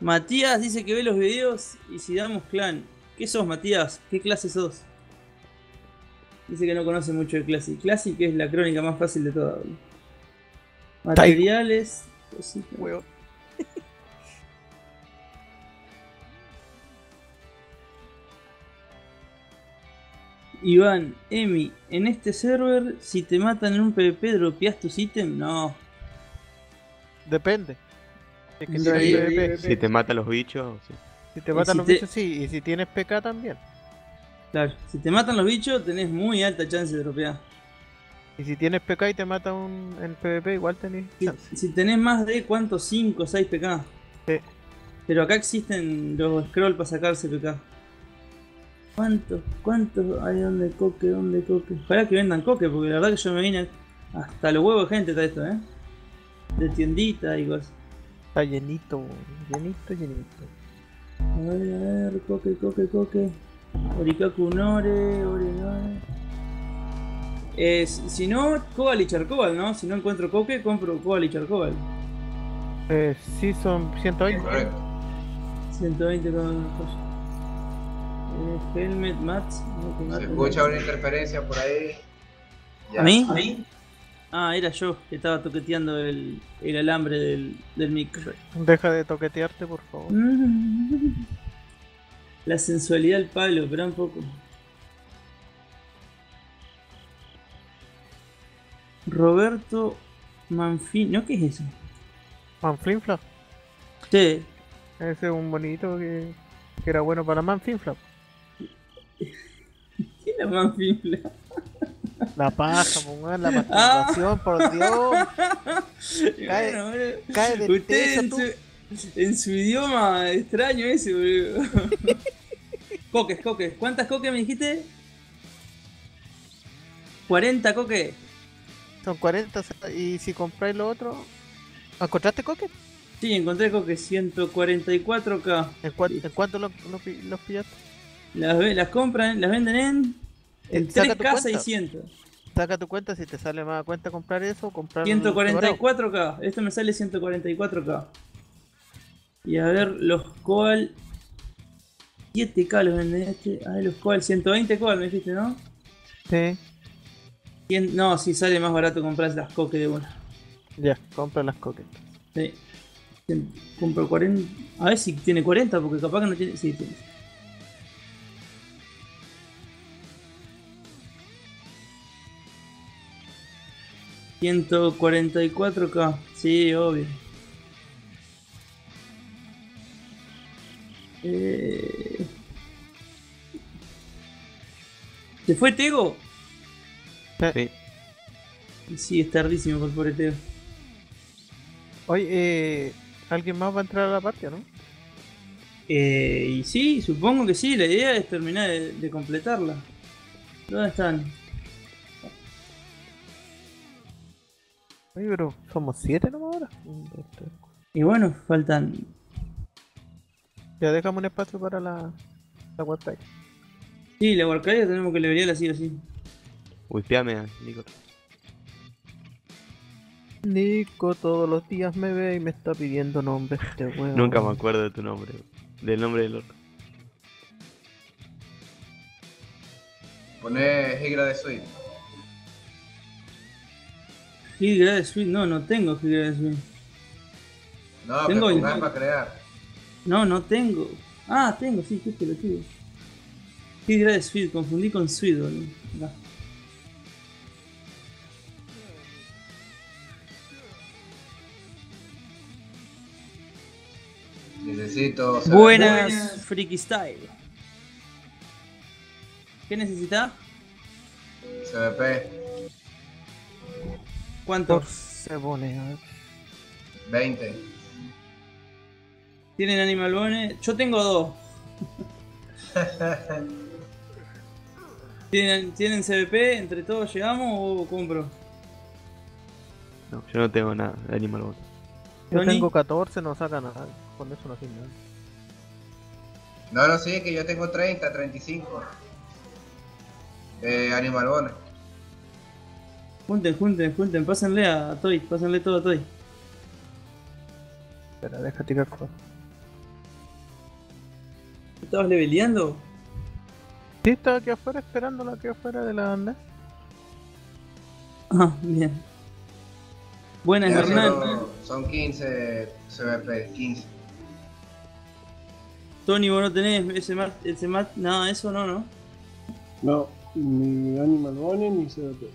Matías dice que ve los videos y si damos clan. ¿Qué sos, Matías? ¿Qué clase sos? Dice que no conoce mucho de Classic. Classic es la crónica más fácil de todas. Materiales... cositas. Huevo. Iván, Emi, en este server, si te matan en un PvP, ¿dropeas tus ítems? No. Depende. Es que sí, si, sí, PvP, si te matan los bichos, sí. Si te matan si los te... bichos, sí. Y si tienes P K también. Claro, si te matan los bichos, tenés muy alta chance de dropear. Y si tienes P K y te mata un en PvP, igual tenés chance. Si, si tenés más de, ¿cuánto? cinco o seis P K. Sí. Pero acá existen los scroll para sacarse P K. ¿Cuántos? ¿Cuántos? Ay, ¿dónde coque? ¿Dónde coque? Ojalá que vendan coque, porque la verdad que yo me vine hasta los huevos de gente, está esto, ¿eh? De tiendita y cosas. Está llenito, llenito, llenito. A ver, a ver, coque, coque, coque. Orikaku Nore, Orenore. Eh, si no, Cobal y Charcobal, ¿no? Si no encuentro coque, compro Cobal y Charcobal. Eh, sí, son ciento veinte. ciento veinte con cosas. Helmet, Matt. No, se escucha una interferencia por ahí. Ya. ¿A mí? ¿A mí? Ah, era yo que estaba toqueteando el, el alambre del, del micro. Deja de toquetearte, por favor. La sensualidad del palo, pero un poco. Roberto Manfin... ¿No qué es eso? ¿Manflinfla? Sí. Ese es un bonito que, que era bueno para Manflinfla. ¿Qué es la manfifla? La paja, pongan la masturbación, ah, por Dios. Cae, bueno, cae de usted en su, en su idioma extraño ese, boludo. Coques, coques. ¿Cuántas coques me dijiste? cuarenta coques. Son cuarenta. ¿Y si compráis lo otro? ¿Encontraste coques? Sí, encontré coques. ciento cuarenta y cuatro K. ¿En, cu sí. ¿en cuánto los lo, lo pillaste? Las, las compran, las venden en, en tres K seiscientos. Saca tu cuenta, si te sale más a cuenta comprar eso, comprar ciento cuarenta y cuatro K, esto me sale ciento cuarenta y cuatro K. Y a ver, los Coal siete K los venden este. A ver, los Coal, ciento veinte Coal me dijiste, ¿no? Sí. cien, no, si sale más barato comprar las coques de una. Ya, compra las coques. Sí. Compro cuarenta. A ver si tiene cuarenta, porque capaz que no tiene. Sí, tiene. ciento cuarenta y cuatro K, sí, obvio. Eh... ¿Se fue Tego? Sí. Sí, es tardísimo por el pobre Tego. Oye, eh, ¿alguien más va a entrar a la partida, no? Eh, y sí, supongo que sí, la idea es terminar de, de completarla. ¿Dónde están? Oye, pero somos siete nomás ahora. Y bueno, faltan. Ya dejamos un espacio para la, la Warcraft. Sí, la Warcraft tenemos que leverearla así o sí. Wipeame, Nico. Nico todos los días me ve y me está pidiendo nombres de huevo. Nunca me acuerdo de tu nombre, del nombre del otro. Poné Higra de Suite. Higra de Suite, no, no tengo Higra de Suite. No, tengo que pongas para crear. No, no tengo. Ah, tengo, sí, qué pelotudo. Higra de Suite, confundí con Suite, boludo. No. Necesito. Saber. Buenas, Buenas. Freaky Style. ¿Qué necesitas? C P. ¿Cuántos? Se pone, a ver. veinte. ¿Tienen Animal Bone? Yo tengo dos. ¿Tienen, ¿Tienen C B P? ¿Entre todos llegamos o compro? No, yo no tengo nada de Animal Bone. Yo tengo catorce, no saca nada. con eso no tiene. No, no, sí, que yo tengo treinta, treinta y cinco. Eh, animal bones. Junten, junten, junten, pásenle a Toy, pásenle todo a Toy. Espera, déjate que con... ¿Estabas leveleando? Sí, estaba aquí afuera esperando la que afuera de la banda. Ah, bien. Buenas, sí, Hernán. Son quince, se va a perder quince. Tony, vos no tenés ese mat, ese mat, nada, eso no, ¿no? No, ni Animal Bone ni C D P.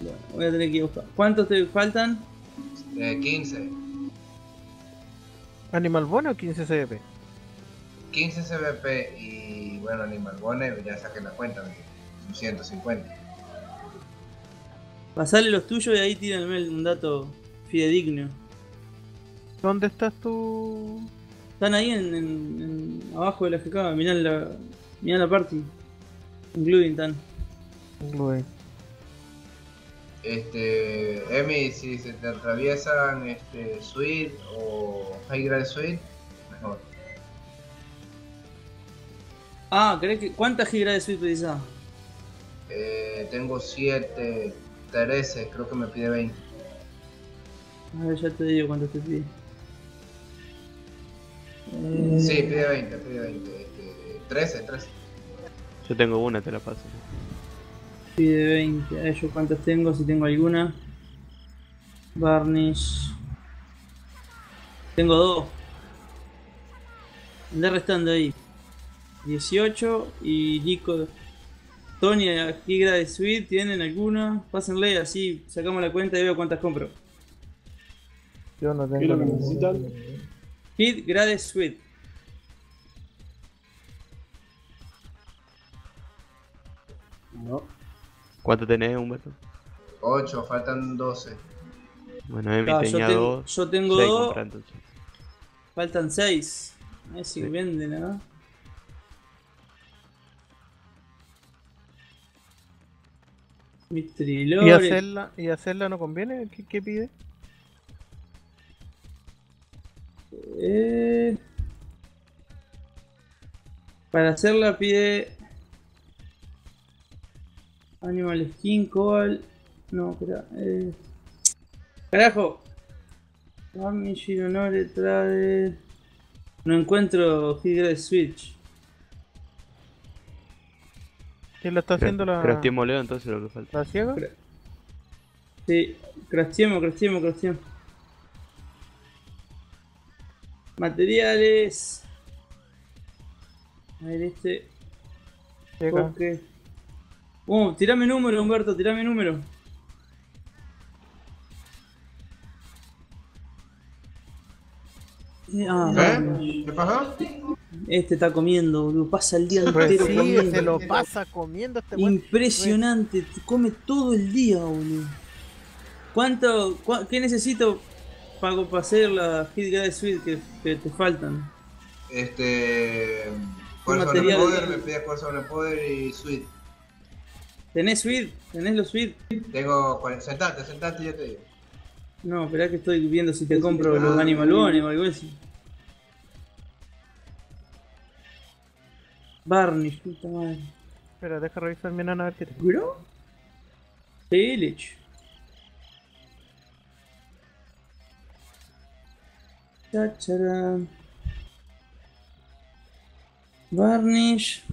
No. Voy a tener que buscar. ¿Cuántos te faltan? Eh, quince. ¿Animal Bone o quince C D P? quince C D P y bueno, Animal Bone, ya saqué la cuenta, son ciento cincuenta. Pasale los tuyos y ahí tírenme un dato fidedigno. ¿Dónde estás tú? Están ahí en, en, en abajo de la G K, mirá la, mirá la party. En Gludin están. Gludin. Este, Emi, si se te atraviesan este, Suite o High Grade Suite, mejor. Ah, ¿crees que cuántas High Grade Suite utilizás? Eh, tengo siete... trece, creo que me pide veinte. A ver, ya te digo cuánto te pide. Eh... Sí, pide veinte, pide veinte. Este, trece, trece. Yo tengo una, te la paso. Pide veinte, a ver yo cuántas tengo, si tengo alguna. Varnish. Tengo dos. Andá restando ahí. dieciocho y Nico. Tony, aquí de Suite, ¿tienen alguna? Pásenle, así sacamos la cuenta y veo cuántas compro. Yo no tengo. ¿Qué es lo que necesitan? Hit Grade Suite. No. ¿Cuánto tenés, Humberto? ocho, faltan doce. Bueno, Emi ah, tenía dos. Yo tengo dos. Faltan seis. A ver si sí. Venden, ¿no? ¿Y hacerla, ¿Y hacerla no conviene? ¿Qué, qué pide? Eh, para hacerla pide Animal Skin, Cobalt... No, espera... Eh, ¡Carajo! Damage, Honore, Trade... No encuentro Hydra de Switch. ¿Quién la está haciendo la...? Crastiemo Leo, entonces lo que falta. ¿La ciega? Sí, crastiemo, crastiemo, crastiemo. Materiales. A ver este... Llega. Okay. Oh, tirame número, Humberto, tirame número. Ah, ¿eh? ¿Qué pasa? Este está comiendo, boludo, pasa el día entero sí, comiendo. Se lo pasa comiendo este buen... Impresionante, te come todo el día, boludo. ¿Cuánto, cu qué necesito para, para hacer la Hit Grade Suite que, que te faltan? Este... Cuerzo en el poder, me pides cuerzo en el poder y Suite. ¿Tenés Suite? ¿Tenés los Suite? Tengo... Sentate, sentate y yo te digo. No, esperá que estoy viendo si te compro los Animal Bone o algo así. Barney, puta madre. Espera, deja revisar mi nana a ver qué te... ¿Bro? Village. Chacharam. Varnish.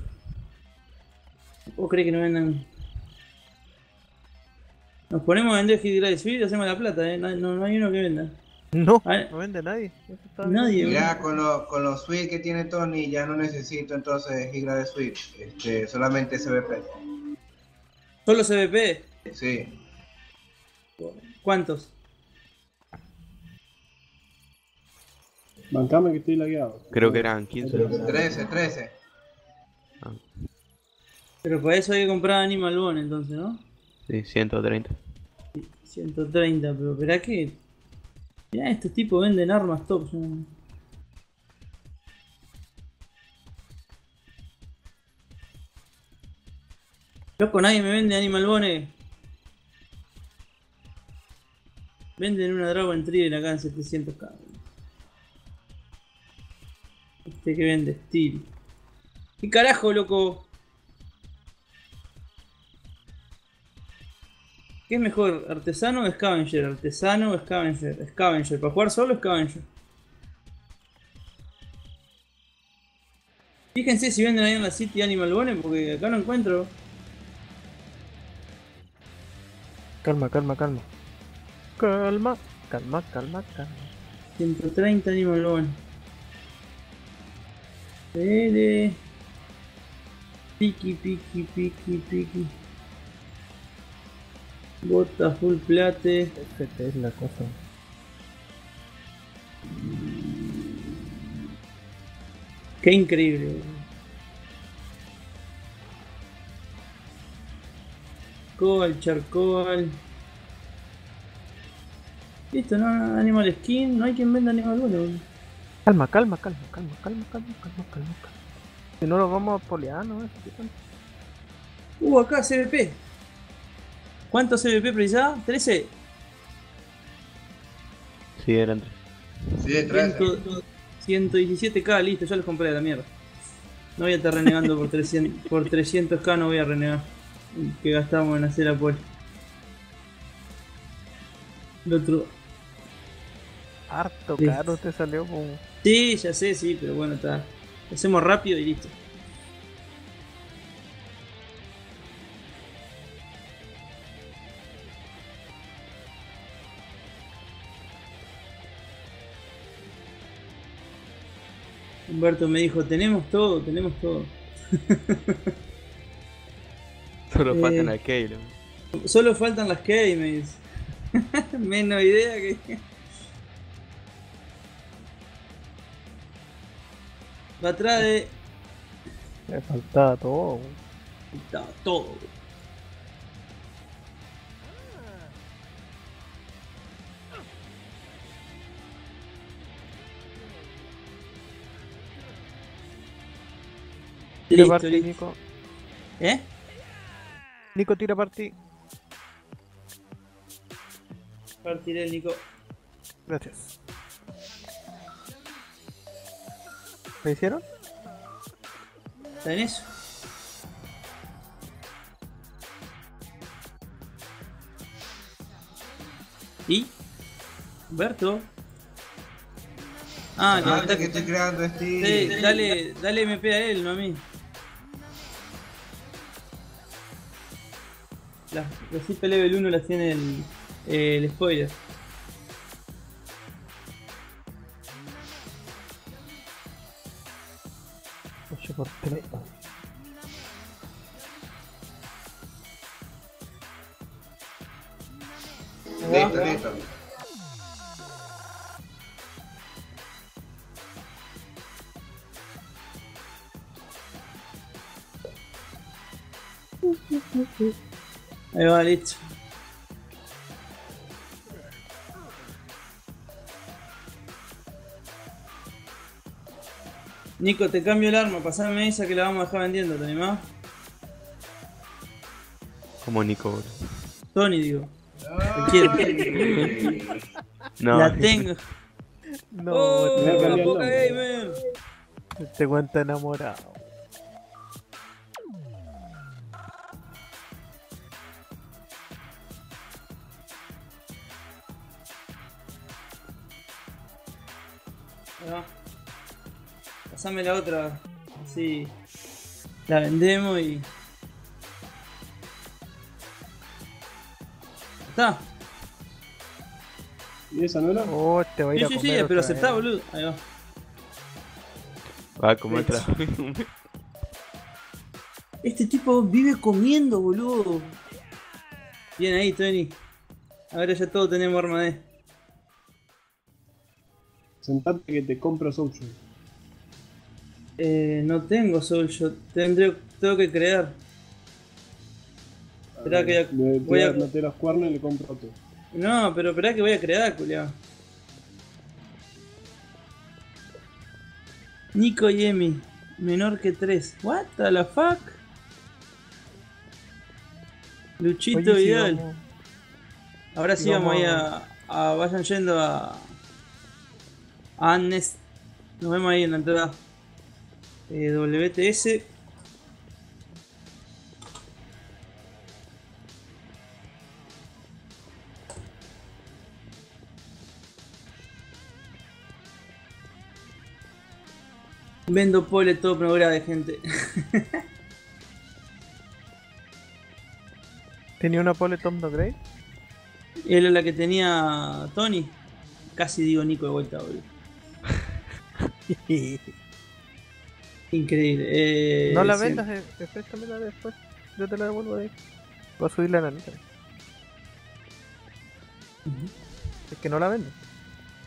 ¿O crees que no vendan? Nos ponemos a vender Hidra Suite y hacemos la plata, eh. No, no, no hay uno que venda. No, no vende nadie. Nadie. Mirá, con, lo, con los Suite que tiene Tony ya no necesito entonces Hidra de Suite. Este, solamente C B P. ¿Solo C B P? Sí. ¿Cuántos? Bancame que estoy lagueado. Creo que eran quince. trece, trece. Ah. Pero para eso hay que comprar Animal Bone entonces, ¿no? Sí, ciento treinta. ciento treinta, pero ¿verá qué? Mirá, estos tipos venden armas tops, ¿no? Loco, nadie me vende Animal Bone. Venden una Dragon Trigger acá en setecientos K. Este que vende Steel. ¿Qué carajo, loco? ¿Qué es mejor? ¿Artesano o Scavenger? Artesano o Scavenger. Scavenger. ¿Para jugar solo o Scavenger? Fíjense si venden ahí en la City Animal Bone, porque acá no encuentro. Calma, calma, calma. Calma, calma, calma, calma. ciento treinta Animal Bone. Pere. Piqui, piqui, piqui, piqui. Bota full plate. Esta es la cosa. Qué increíble. Col, charcoal. Listo, no, animal skin, no hay quien venda animal bueno. Calma, calma, calma, calma, calma, calma, calma, calma. Si no lo vamos a polear, ¿no? Uh, acá C B P. ¿Cuánto C B P precisaba? ¿trece? Sí, eran tres. Sí, trece. ciento diecisiete K, listo, ya los compré de la mierda. No voy a estar renegando por trescientos, por trescientos K no voy a renegar. Que gastamos en hacer apoyo. El otro. Harto listo. Caro te salió como. Sí, ya sé, sí, pero bueno, está. Lo hacemos rápido y listo. Humberto me dijo, tenemos todo, tenemos todo. Solo eh, faltan las K. Solo faltan las K, me dice. Menos idea que... Va atrás de... Le faltaba todo. Le faltaba todo. Tira listo, party, listo. Nico. ¿Eh? Nico, tira party. Partiré el Nico. Gracias. ¿Lo hicieron? Está en eso. ¿Y? Humberto. Ah, ah que, que estoy creando Steel. Sí, sí. Dale, dale M P a él, no a mí. Las, las C P level uno las tiene el, eh, el spoiler. ocho por tres. Listo, listo. Ahí va, listo. Nico, te cambio el arma, pasame esa que la vamos a dejar vendiendo, ¿te animás? ¿Cómo Nico? Tony, digo. Te quiero. No. La tengo. No, oh, te la poca gamer. Este weón está enamorado. Pasame la otra, así la vendemos y... ¿Está? ¿Y esa no era? Oh, te va a ir sí, a sí, comer sí, pero aceptá, boludo. Ahí va. Va a comer otra. Este tipo vive comiendo, boludo. Bien ahí, Tony. Ahora ya todos tenemos arma de... Sentate que te compro Soulshot. Eh, no tengo Soulshot, tendré, tengo que crear. Esperá que voy a... voy a meter los cuernos y le compro otro. No, pero esperá que voy a crear, culiao. Nico y Emi, menor que tres. What the fuck? Luchito y Irel. Sí, ahora sí vamos, vamos ahí a, a... Vayan yendo a... a Andes. Nos vemos ahí en la entrada. Eh, W T S. Vendo pole todo programa de gente. ¿Tenía una pole Tom Dougray? Era la que tenía Tony. Casi digo Nico de vuelta, boludo. Increíble. Eh, no la vendas, sí. Préstamela después. Yo te la devuelvo de ahí. Voy a subir la nanita. Uh-huh. Es que no la vendes.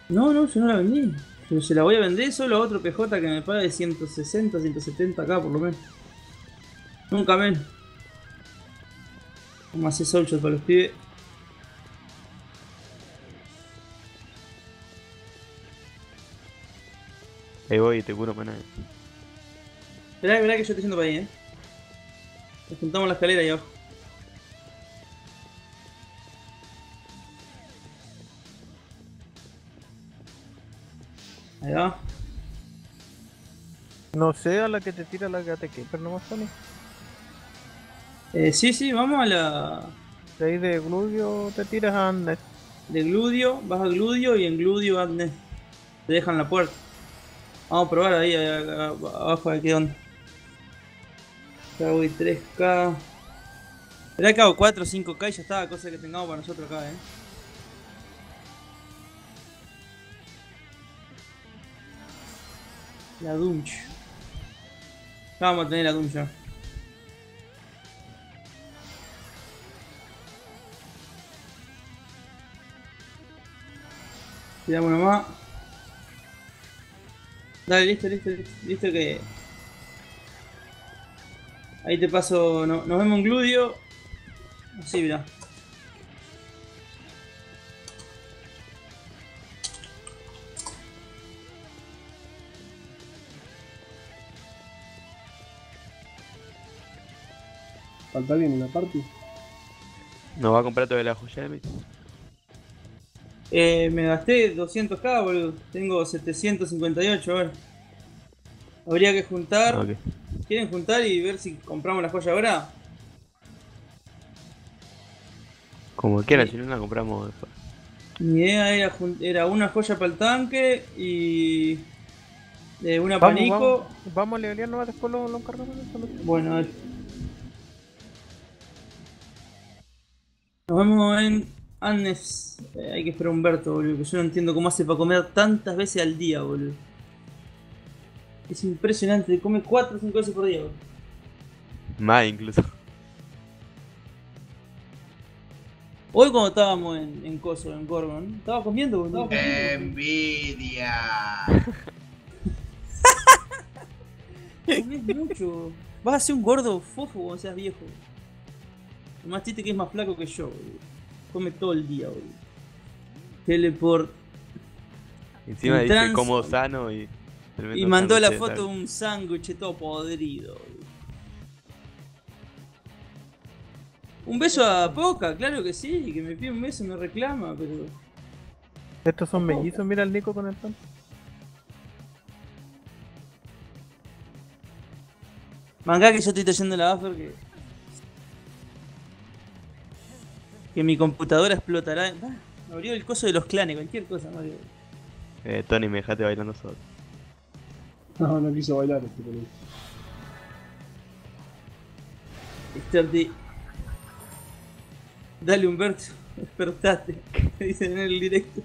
No, no, yo no la vendí. Yo se la voy a vender solo a otro P J que me pague ciento sesenta, ciento setenta K por lo menos. Nunca menos. Vamos a hacer Soulshot para los pibes. Ahí voy, te curo para nadie. Esperá, esperá que yo estoy yendo para ahí, eh. Nos juntamos la escalera ahí abajo. Ahí va. No sé a la que te tira la gata que, pero no más Tony. Eh, sí, sí, vamos a la... De ahí de Gludio te tiras a Andes. De Gludio, vas a Gludio y en Gludio Andes. Te dejan la puerta. Vamos a probar ahí, ahí abajo de qué onda. Ya voy tres K. Mirá que hago cuatro, cinco K y ya está, cosa que tengamos para nosotros acá, eh. La Dunch. Ya vamos a tener la Dunch ya. Tiramos nomás. Dale, listo, listo, listo, listo que... Ahí te paso... No, nos vemos en Gludio. Así, mirá. ¿Falta alguien en la party? ¿Nos va a comprar todavía la joya de mí? Eh, me gasté doscientos K, boludo. Tengo setecientos cincuenta y ocho, a ver. Habría que juntar. Okay. ¿Quieren juntar y ver si compramos la joya ahora? Como quieran, sí. Si no la compramos después. Mi idea era, era una joya para el tanque y... Eh, una para Nico. Vamos, vamos a levear nomás después los, los cargadores. Bueno, a ver. Nos vemos en... Andes, eh, hay que esperar a Humberto, boludo, que yo no entiendo cómo hace para comer tantas veces al día, boludo. Es impresionante, come cuatro o cinco veces por día, boludo. Más incluso. Hoy cuando estábamos en, en Coso, en Gorgon, estaba comiendo, boludo. ¡Envidia! Comés mucho, vas a ser un gordo fofo cuando seas viejo. Lo más triste que es más flaco que yo, boludo. Come todo el día, boludo. Teleport. Encima dice trans, como sano y... Y mandó la foto de un sándwich todo podrido, boludo. Un beso a Poca, claro que sí. Que me pide un beso, me reclama, pero... Estos son mellizos, mira al Nico con el pan. Mangá que yo estoy trayendo la buffer que... Que mi computadora explotará. Ah, abrió el coso de los clanes, cualquier cosa, Mario. Eh, Tony, me dejaste bailando solo. No, no quiso bailar este peludo. Estarte. Dale, Humberto, despertate. Dicen en el directo.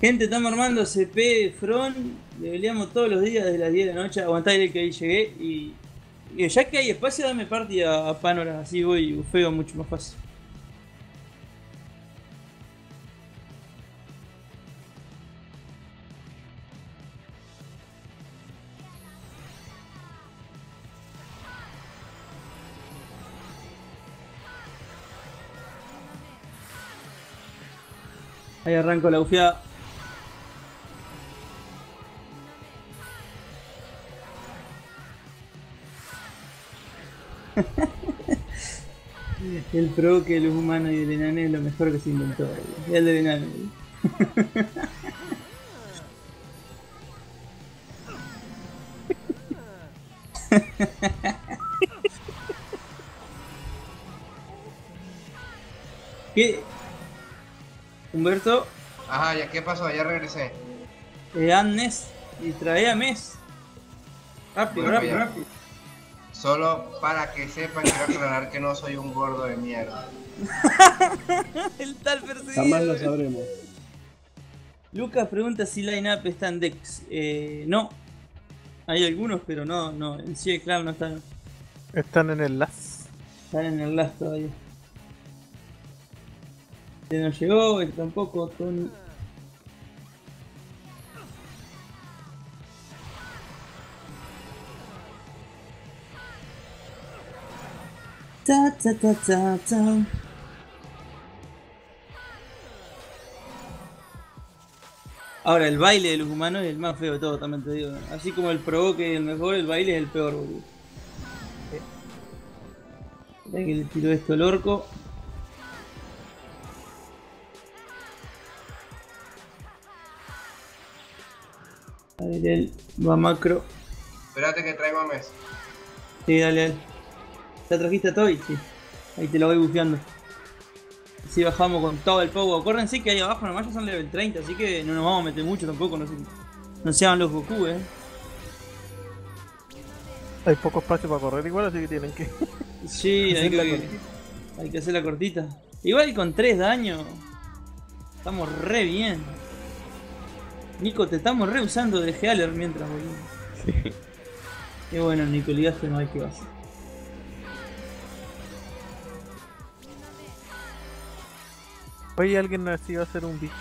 Gente, estamos armando C P, Front. Le peleamos todos los días desde las diez de la noche. Aguantá el que ahí llegué y... y. Ya que hay espacio, dame party a, a Panoras, así voy y bufeo mucho más fácil. Ahí arranco la bufiada. El pro que los humanos y el enano es lo mejor que se inventó. El del enano. ¿Qué? Humberto. Ajá, ¿ya qué pasó? Ya regresé. Eh, Andes, y trae a Mes. Rápido, bueno, rápido, ya. rápido. Solo para que sepan, quiero aclarar que no soy un gordo de mierda. El tal perseguido. Jamás lo sabremos. Lucas pregunta si Line Up está en Dex. Eh, no. Hay algunos, pero no, no. En sí, claro, no están. Están en el L A S. Están en el L A S todavía. Este no llegó, este tampoco, Tony. Ta, ta, ta, ta, ta. Ahora, el baile de los humanos es el más feo de todo, también te digo. Así como el provoque es el mejor, el baile es el peor, boludo. Mirá que le tiró esto al orco. A ver, él va macro. Espérate que traigo a Mes. Sí, dale, dale. ¿Te trajiste a Toy? Sí. Ahí te lo voy bufeando. Si bajamos con todo el power. Acuérdense que ahí abajo nomás ya son level treinta, así que no nos vamos a meter mucho tampoco, no, se... no sean los Goku, eh. Hay poco espacio para correr igual, así que tienen que... Sí, hay que... hay que hacer la cortita. Igual con tres daños estamos re bien. Nico, te estamos re usando de Healer mientras, boludo. Sí. Qué bueno, Nico, ligaste, no hay que hacer. Oye, alguien así iba a hacer un bicho.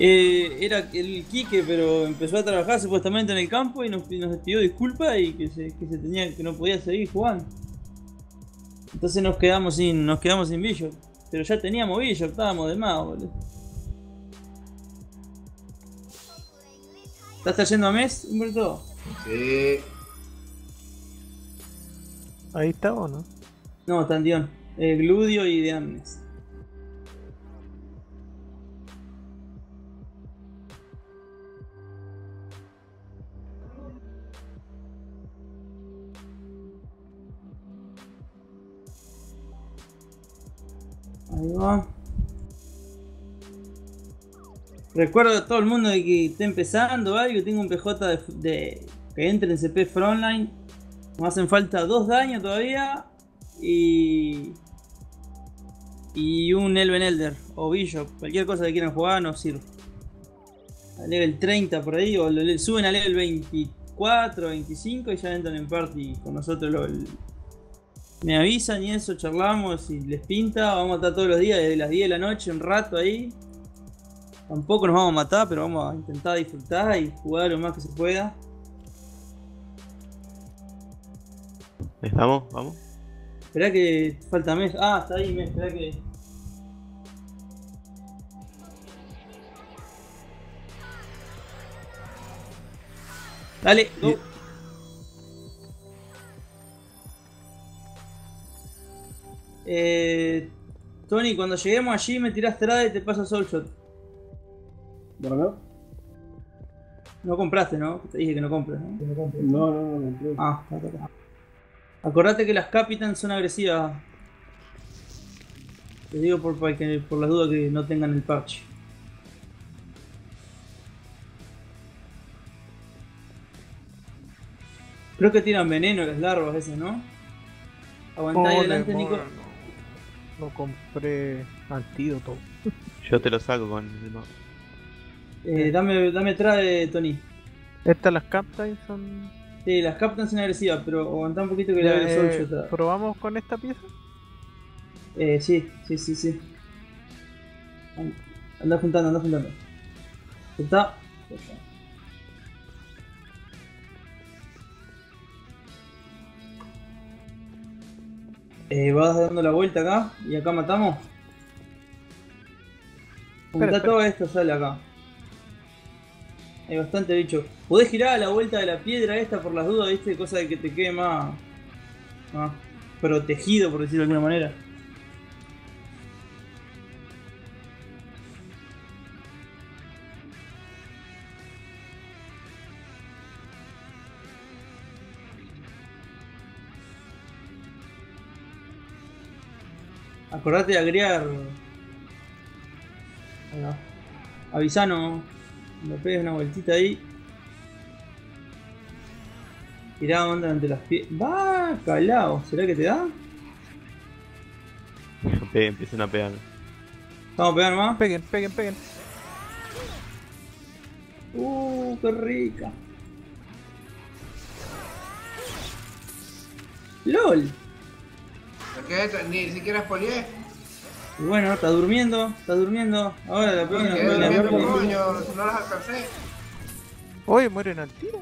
Eh, era el Quique, pero empezó a trabajar supuestamente en el campo y nos, nos pidió disculpas y que se, que se tenía, que no podía seguir jugando. Entonces nos quedamos sin, nos quedamos sin bicho. Pero ya teníamos bicho, estábamos de más, boludo. ¿Estás trayendo a Mes, Humberto? Sí. ¿Ahí está o no? No, está en Dion, eh, Gludio y de Andes. Ahí va. Recuerdo a todo el mundo de que esté empezando algo. Tengo un P J de, de, que entre en C P Frontline. Nos hacen falta dos daños todavía. Y. Y un Elven Elder o Bishop. Cualquier cosa que quieran jugar nos sirve. A level treinta por ahí. O le, suben a level veinticuatro, veinticinco y ya entran en party con nosotros. Lo, el, Me avisan y eso, charlamos y les pinta. Vamos a estar todos los días desde las diez de la noche, un rato ahí. Tampoco nos vamos a matar, pero vamos a intentar disfrutar y jugar lo más que se pueda. ¿Estamos? ¿Vamos? Esperá que falta Mes. Ah, está ahí Mes, esperá que... Dale, go. Y... Eh, Tony, cuando lleguemos allí me tirás trade y te pasas Soul Shot. ¿Bueno? No compraste, ¿no? Te dije que no compras, ¿eh? Que no, compres. no, no, no, no compré. Ah, está acá. Acordate que las Capitans son agresivas. Te digo por, por, por las dudas que no tengan el parche. Creo que tiran veneno las larvas esas, ¿no? Aguantá ahí adelante, Nico. No compré antídoto. Yo te lo saco con el no. Eh, dame, dame atrás de Tony. ¿Estas las Captains son...? Sí, las Captains son agresivas, pero aguantá un poquito que eh, le haga el sol yo. ¿Probamos con esta pieza? Eh, sí, sí, sí, sí. Andá juntando, andá juntando. Está. Eh, vas dando la vuelta acá y acá matamos. Junta todo esto, sale acá. Hay bastante bicho. Podés girar a la vuelta de la piedra esta por las dudas, viste, cosa de que te quede más, más protegido, por decirlo de alguna manera. Acordate de agregar. Bueno, avisano. Cuando pegues una vueltita ahí. Tirá onda ante las pies. Va, calao. ¿Será que te da? Empiecen a pegar. ¿Vamos a pegar más? Peguen, peguen, peguen. Uh, qué rica. LOL. ¿Por ni siquiera es polié? Y bueno, está durmiendo, está durmiendo. Ahora la peor no las alcancé. Oye, mueren al tiro.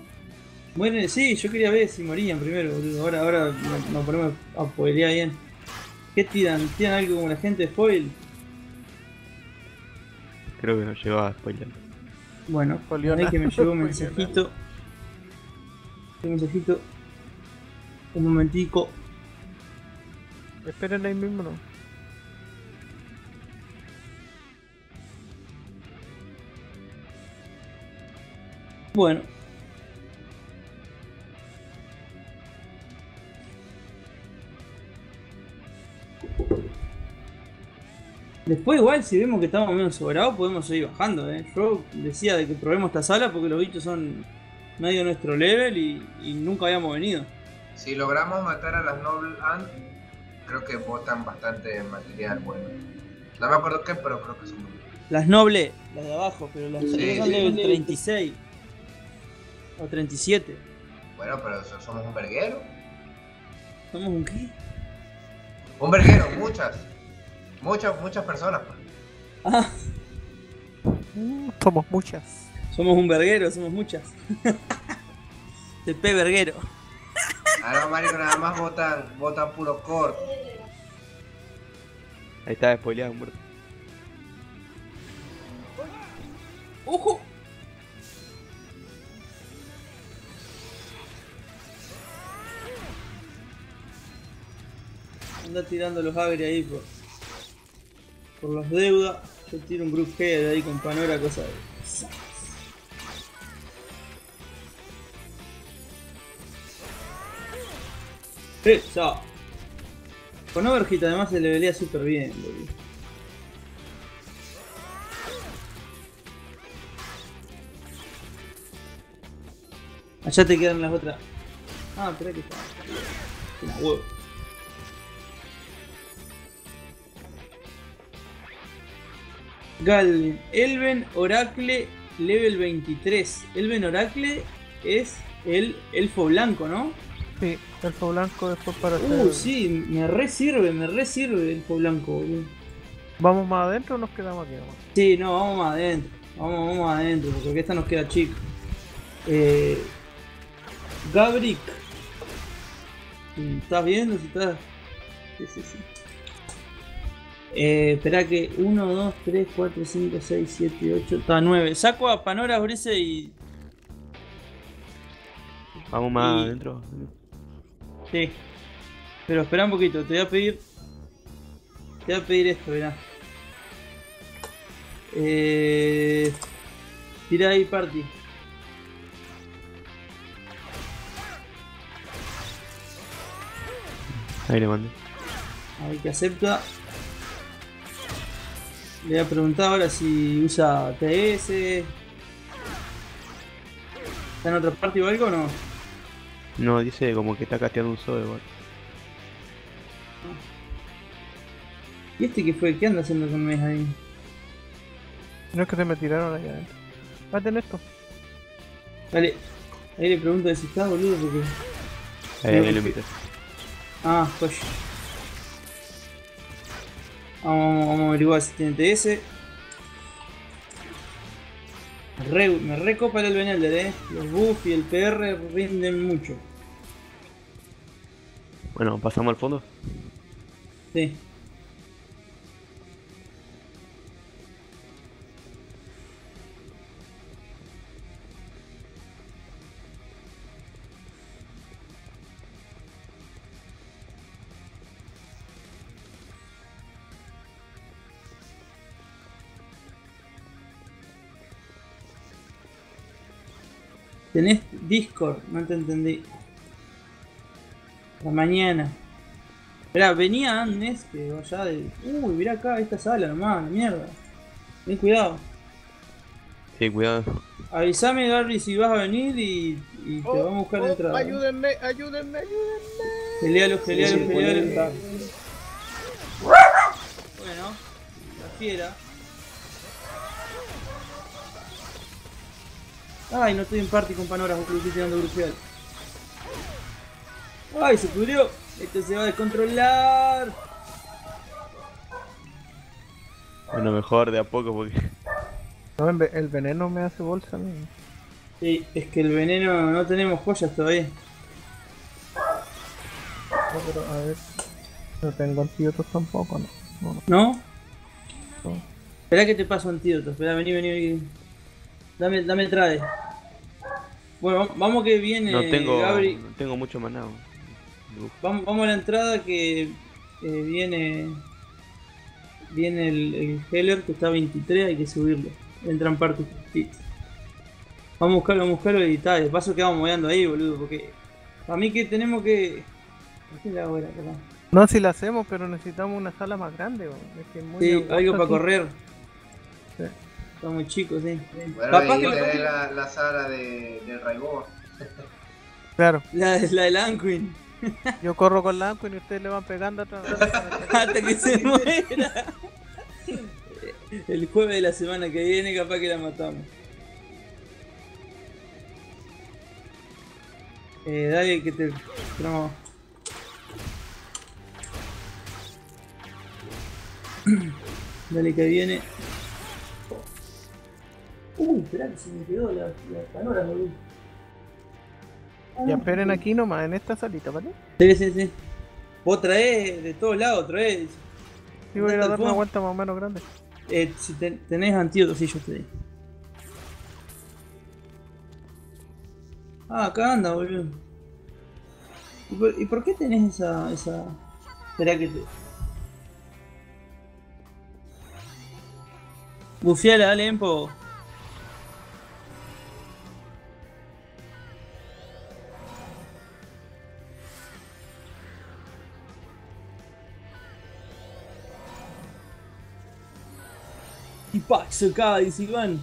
Mueren, sí, yo quería ver si morían primero, boludo. Ahora, ahora nos ponemos a poelear bien. ¿Qué tiran? ¿Tiran algo como la gente de spoil? Creo que no llegaba a spoiler. Bueno, ahí que me llegó un mensajito. Un mensajito. Un momentico. Esperen ahí mismo, ¿no? Bueno. Después igual si vemos que estamos menos sobrados podemos seguir bajando, ¿eh? Yo decía de que probemos esta sala porque los bichos son medio nuestro level y, y nunca habíamos venido. Si logramos matar a las Noble Ant, creo que botan bastante material bueno. No me acuerdo qué, pero creo que son las Noble, las de abajo, pero las sí, sí, son level sí. treinta y seis o treinta y siete. Bueno, pero somos un verguero. ¿Somos un qué? Un verguero, muchas. Muchas, muchas personas. Ah. Mm, somos muchas. Somos un verguero, somos muchas. C P verguero. Ahora, marico, nada más botan, botan puro core. Ahí está despoileado, Humberto. ¡Ojo! Anda tirando los agri ahí, por... por las deudas. Yo tiro un group head ahí con Panora, cosa de... ¡Eso! Con Overheat además se le velea súper bien, boludo. Allá te quedan las otras. Ah, espera que está. Una huevo. Galven. Elven Oracle level veintitrés. Elven Oracle es el elfo blanco, ¿no? Sí, elfo blanco después para... Uh, el... sí, me re sirve, me re sirve el elfo blanco, boludo. ¿Vamos más adentro o nos quedamos aquí nomás? Sí, no, vamos más adentro. Vamos, vamos más adentro, porque esta nos queda chica. Eh... Gabrick. ¿Estás viendo si estás...? Sí, sí, sí. Eh, esperá que uno, dos, tres, cuatro, cinco, seis, siete, ocho, está nueve. Saco a Panora, Brese y... Vamos más y... adentro. Sí. Pero espera un poquito, te voy a pedir... Te voy a pedir esto, verá. Eh... Tira ahí, party. Ahí le mandé. Ahí que acepta. Le voy a preguntar ahora si usa T S. ¿Está en otra parte o algo o no? No, dice como que está casteando un solo igual. ¿Y este que fue? ¿Qué anda haciendo con mes ahí? No es que se me tiraron ahí adentro. Maten esto. Dale, ahí le pregunto de si está, boludo, porque... Ahí, ahí lo metes. Ah, coño. Vamos, vamos a averiguar si tiene T S. Re, me recopa el Elven Elder, eh. Los buffs y el P R rinden mucho. Bueno, pasamos al fondo. Sí. ¿Tenés Discord? No te entendí. La mañana. Mirá, venía Andes que allá de... Uy, mirá acá, esta sala nomás, mierda. Ten cuidado. Sí, cuidado. Avisame, Darry, si vas a venir y, y te oh, vamos a buscar oh, de entrada. Ayúdenme, ayúdenme, ayúdenme. Pelealo, pelealo, sí, pelealo. Bueno, la fiera. Ay, no estoy en party con Panoras, porque estoy tirando crucial. Ay, se pudrió. Esto se va a descontrolar. Bueno, mejor de a poco porque... No, el veneno me hace bolsa a mí. Sí, es que el veneno... no tenemos joyas todavía. No, pero a ver... No tengo antídotos tampoco, ¿no? ¿No? ¿No? No. Esperá que te paso antídotos, esperá, vení, vení, vení. Dame, dame trae. Bueno, vamos que viene, no tengo, Gabri. No tengo mucho maná. Vamos, vamos a la entrada que eh, viene... Viene el, el Heller que está a veintitrés, hay que subirlo. Entran partes. Vamos a buscarlo, vamos a buscarlo y tal. De paso que vamos moviendo ahí, boludo, porque... Para mí que tenemos que... ¿Qué la hora, perdón? No, si la hacemos, pero necesitamos una sala más grande. Es que muy sí, algo para correr. Sí. Está muy chico, sí. Bueno, capaz que le la, la sala de, de Raiboa. Claro. La, la de Lanquin. Yo corro con Lanquin y ustedes le van pegando atrás. Hasta que se muera. El jueves de la semana que viene capaz que la matamos. Eh, dale que te... No. Dale que viene. Uy, esperá que se me quedó la, la Panora, boludo. Ya esperen aquí nomás, en esta salita, ¿vale? Sí, sí, sí. Vos traés de todos lados, traés. Sí, voy a dar una vuelta más o menos grande. Eh, si ten, tenés antídotos, sí, yo te di. Ah, acá anda, boludo. ¿Y por, ¿y por qué tenés esa... esa... Esperá que te... Bufiala, dale, empo. Y Pax acá, dice Iván.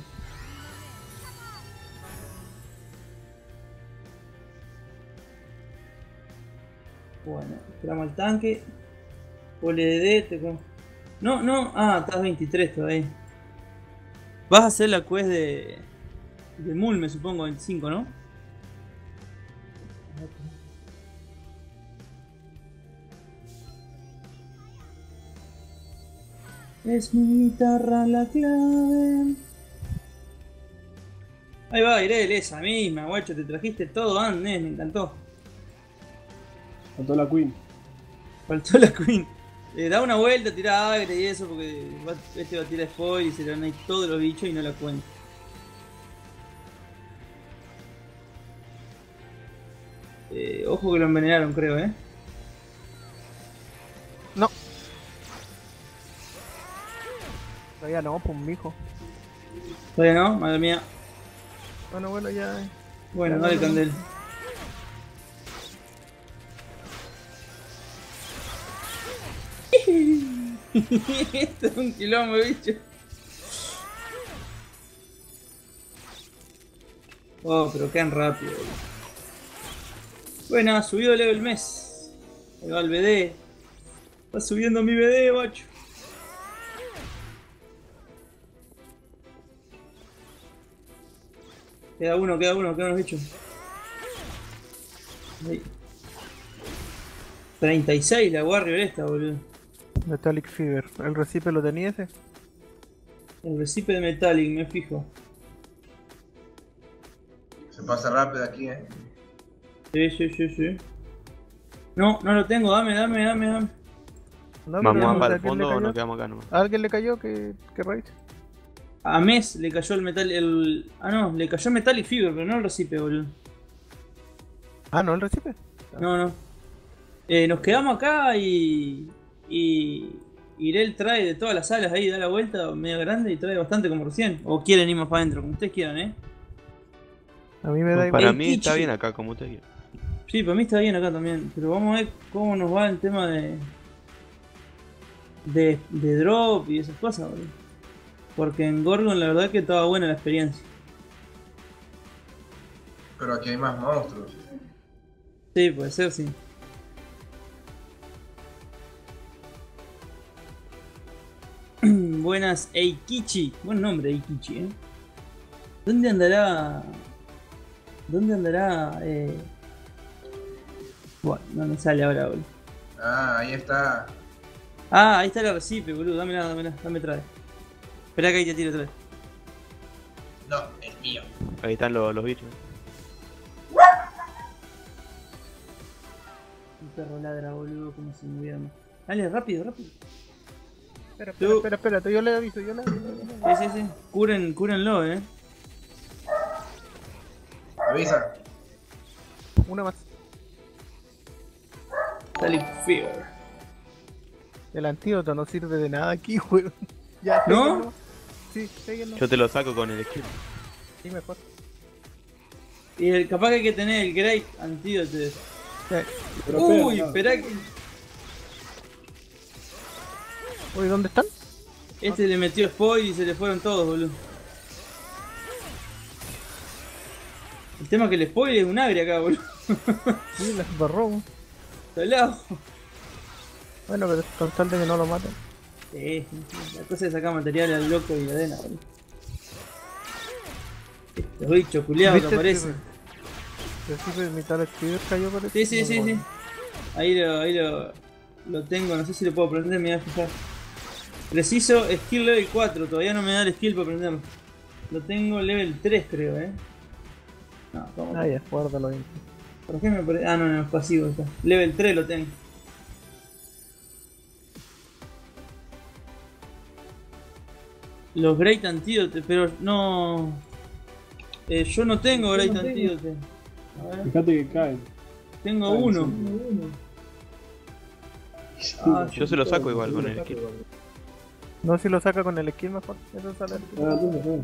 Bueno, esperamos al tanque. O le dé, te con... No, no, ah, estás veintitrés todavía. Vas a hacer la quest de... de Mul, me supongo, veinticinco, ¿no? Es mi guitarra la clave. Ahí va, Irel, esa misma, guacho. Te trajiste todo, Andes, me encantó. Faltó la Queen. Faltó la Queen. Eh, da una vuelta, tira agre y eso, porque va, este va a tirar spoil y se le van a ir todos los bichos y no la cuenta. Eh, ojo que lo envenenaron, creo, eh. No. Todavía no, pues mijo. Todavía no, madre mía. Bueno, bueno, ya. Bueno, ya dale, no, Candel. Esto es un quilombo, bicho. Oh, pero quedan rápido. Bueno, subido el level mes. Ahí va el B D. Va subiendo mi B D, bacho. Queda uno, queda uno, queda unos bichos. treinta y seis la Warrior esta, boludo. Metallic Fever. ¿El recipe lo tenía ese? El recipe de Metallic, me fijo. Se pasa rápido aquí, eh. Sí, sí, sí, sí. No, no lo tengo, dame, dame, dame, dame. Vamos a para el fondo o no quedamos acá nomás. ¿A alguien le cayó? ¿Qué, qué raid? A Mes le cayó el metal, el... Ah no, le cayó Metallic Fever, pero no el recipe, boludo. Ah, ¿no el recipe? No, no. Eh, nos quedamos acá y... y... Irel trae de todas las salas ahí, da la vuelta, media grande y trae bastante como recién. O quieren ir más para adentro, como ustedes quieran, eh. A mí me da pues igual. Para mí está bien acá, como ustedes quieran. Sí, para mí está bien acá también, pero vamos a ver cómo nos va el tema de... de, de drop y esas cosas, boludo. Porque en Gorgon la verdad que estaba buena la experiencia. Pero aquí hay más monstruos. Sí, puede ser, sí. Buenas, Eikichi. Buen nombre, Eikichi, ¿eh? ¿Dónde andará? ¿Dónde andará? Eh... Bueno, no me sale ahora, boludo. Ah, ahí está. Ah, ahí está la recipe, boludo. Dámela, dámela, dame trae. Esperá que ahí te tiro otra vez. No, es mío. Ahí están los, los bichos. Un perro ladra, boludo, como si me hubiéramos. Dale, rápido, rápido. Espera, espera, espera, espera, yo le aviso, yo le aviso. Sí, sí, sí. Curen, cúrenlo, eh. Avisa. Una más. Salic Fear. El antídoto no sirve de nada aquí, weón. Ya, ¿no? ¿No? Sí, síguelo. Yo te lo saco con el esquivo. Sí, mejor. Y el, capaz que hay que tener el Great Antídoto. Sí. Uy, no. Esperá que... Uy, ¿dónde están? Este ah. le metió spoil y se le fueron todos, boludo. El tema es que el spoil es un agria acá, boludo. Sí, la barró. Salado. Bueno, pero es constante que no lo maten. Sí, la cosa es sacar material al loco y la arena, boludo. Los bichos culiados que aparecen. Sí, sí, sí, sí. Ahí lo, ahí lo, lo tengo, no sé si lo puedo prender, me voy a fijar. Preciso skill level cuatro, todavía no me da el skill para prenderlo. Lo tengo level tres, creo, eh. No, vamos. Ahí es, guárdalo bien. ¿Por qué me parece? Ah, no, no, es pasivo está. Level tres lo tengo. Los Great Antídote, pero no. Eh, yo no tengo Great no Antídote. A ver. Fíjate que cae. Tengo cae, uno. Sí, ah, yo se lo saco todo, igual con el skill. No, si lo saca con el skill mejor. Eso sale el skill. Ah, tú, tú.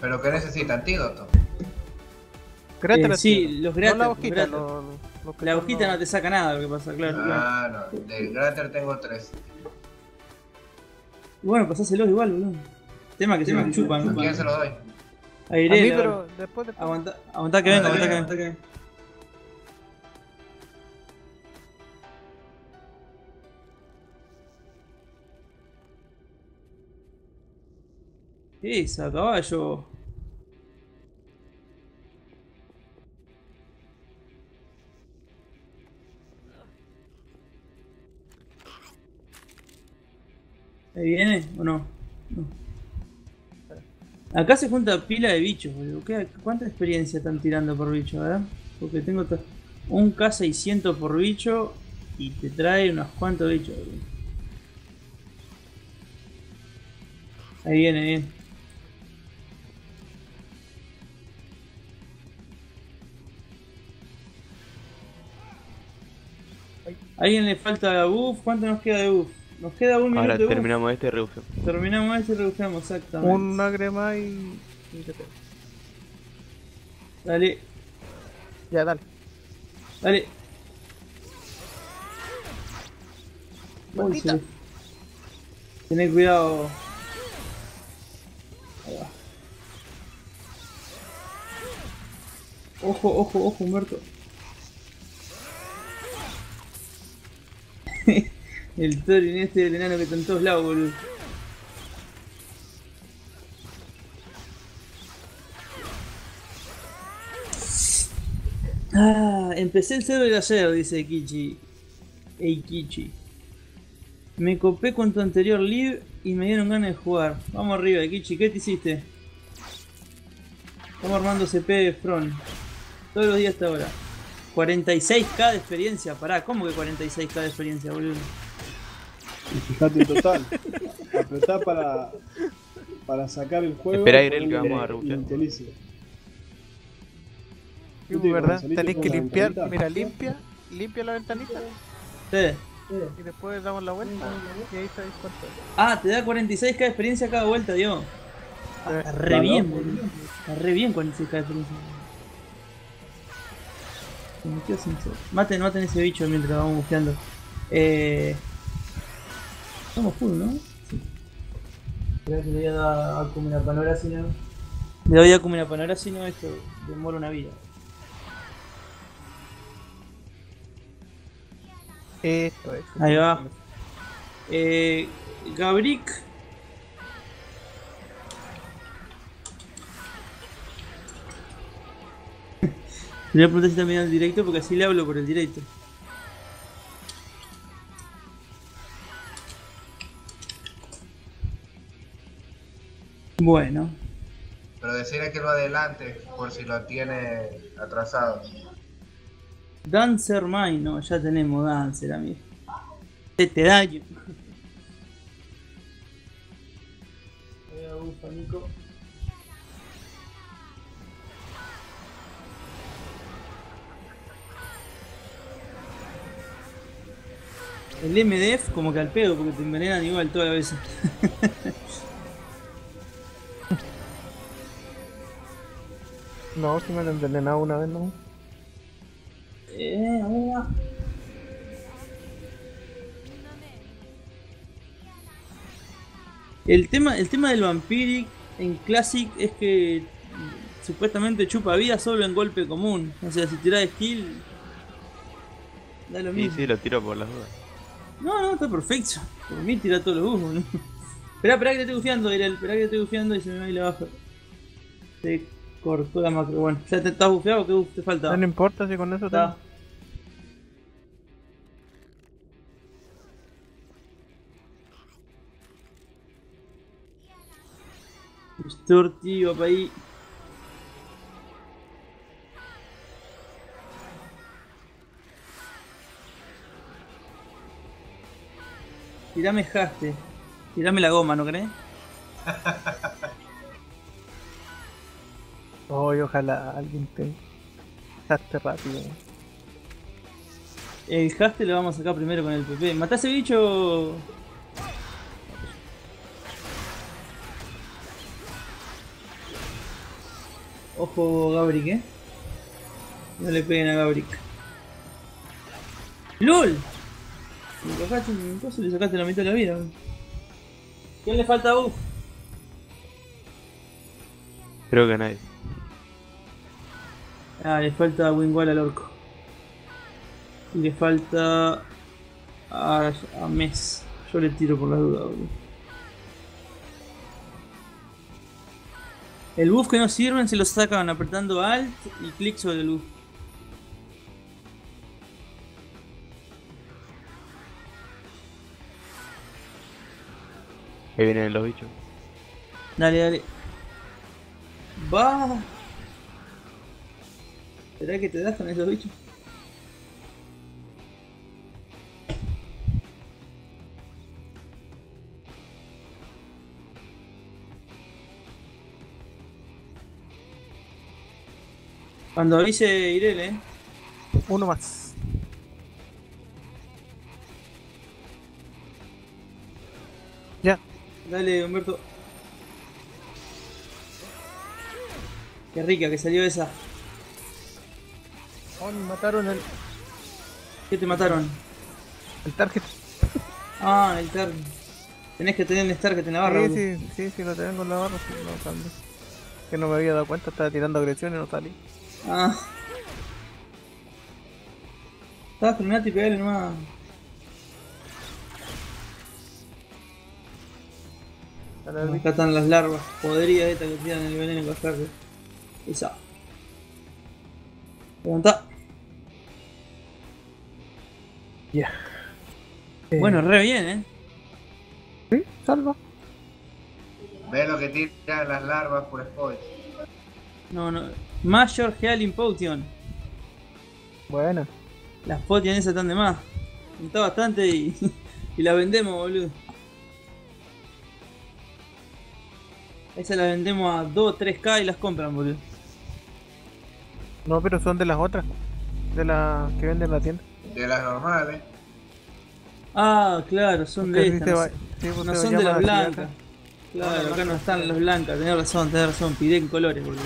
Pero que necesita antídoto. Eh, sí, los Grater. No la hojita, los, los que la hojita no... no te saca nada lo que pasa, claro. Ah, claro. No, del Grater tengo tres. Y bueno, pasáselo igual, boludo. Tema que sí, se me chupan. ¿A quién se lo doy? A Irel, a mí, pero después de... Aguanta, aguanta que venga, aguanta que venga, aguanta que venga. ¿Qué es a caballo? ¿Ahí viene o no? No. Acá se junta pila de bichos, boludo. ¿Cuánta experiencia están tirando por bicho, verdad? Porque tengo un K seiscientos por bicho y te trae unos cuantos bichos, boludo. Ahí viene, ahí viene. ¿A alguien le falta buff? ¿Cuánto nos queda de buff? Nos queda un minuto. Ahora de terminamos buff. Este y rebufamos. Terminamos este y rebufamos, exactamente. Un agrema y... Dale. Ya, dale. Dale. Uy, sí. Tened cuidado. Ahí va. Ojo, ojo, ojo, Humberto. El Tony en este del enano que está en todos lados, boludo. Ah, empecé el server ayer, dice Kichi. Ey, Kichi. Me copé con tu anterior live y me dieron ganas de jugar. Vamos arriba, Kichi, ¿qué te hiciste? Estamos armando C P Front. Todos los días hasta ahora. cuarenta y seis K de experiencia, pará, ¿cómo que cuarenta y seis K de experiencia, boludo? Y fijate en total, apretá para, para sacar el juego. Esperá, Irel, que vamos a rutear. Sí, verdad, tenés que limpiar, mira, limpia, limpia la ventanita. Sí. Y después damos la vuelta y ahí está dispuesto. Ah, te da cuarenta y seis K de experiencia cada vuelta, Dion. Está re bien, boludo. Está re bien cuarenta y seis K de experiencia. Se metió sin ser. Maten, maten ese bicho mientras vamos buscando. Eh... Estamos full, ¿no? Sí. Creo que le voy a dar a comer a Panora, si no... Le voy a comer a Panora, si no esto demora una vida. Eh, ahí va. Eh, Gabrick. Le voy a preguntar si también al directo porque así le hablo por el directo. Bueno. Pero decirle que lo adelante por si lo tiene atrasado. Dancer Mine, no, ya tenemos Dancer, amigo. Te, te daño. Voy a buscar Nico. El M D F como que al pedo, porque te envenenan igual todas las veces. No, si me lo envenenaba una vez, no. Eh, amiga. El tema, el tema del Vampiric en Classic es que supuestamente chupa vida solo en golpe común. O sea, si tirás skill, da lo mismo. Sí, sí, lo tiro por las dudas. No, no, está perfecto. Por mí tira todos los humos, ¿no? Esperá, esperá que te estoy bufiando, Irel. Esperá que te estoy bufiando y se me va a ir abajo. Se cortó la macro. Bueno, ¿ya te estás bufeado o qué buf te falta? No importa si con eso está. Te... Storty, va para ahí. Tirame haste, tirame la goma, ¿no crees? Oy, oh, ojalá alguien te haste rápido. El haste lo vamos a sacar primero con el P P. Matá ese bicho. Ojo Gabrick, eh. No le peguen a Gabrick. ¡Lol! Me tocaste un coso y le sacaste la mitad de la vida. ¿Quién le falta a buff? Creo que a nadie. Ah, le falta Wingwall al orco. Y le falta... A, a Mes. Yo le tiro por la duda, boludo. El buff que no sirven se lo sacan apretando Alt y clic sobre el buff. Ahí vienen los bichos. Dale, dale. ¡Va! ¿Será que te das con esos bichos? Cuando avise Irel, eh. Uno más. Dale, Humberto. Qué rica que salió esa. Oh, me mataron el... ¿Qué te mataron? El target. Ah, el target. Tenés que tener el target en la barra. Sí, sí, sí, sí, lo tenés con la barra. Sí, no, también. Que no me había dado cuenta, estaba tirando agresiones y no salí. Ah. Estabas terminando y pegarle nomás. Acá están las larvas podridas estas que tiran el veneno para estar. Esa. Levanta. Ya. Yeah. Bueno, eh. re bien, eh. Sí, salva. Ve lo que tiran las larvas por spoil. No, no. Major Healing Potion. Bueno. Las potions esas están de más. Está bastante y, y las vendemos, boludo. Esas las vendemos a dos, tres K y las compran, boludo. No, pero son de las otras. De las que venden en la tienda. De las normales. Ah, claro, son porque de estas. Va, sí, no son de las blancas. Claro, no, no, acá no están las blancas. Tenés razón, tenés razón. Piden colores, boludo.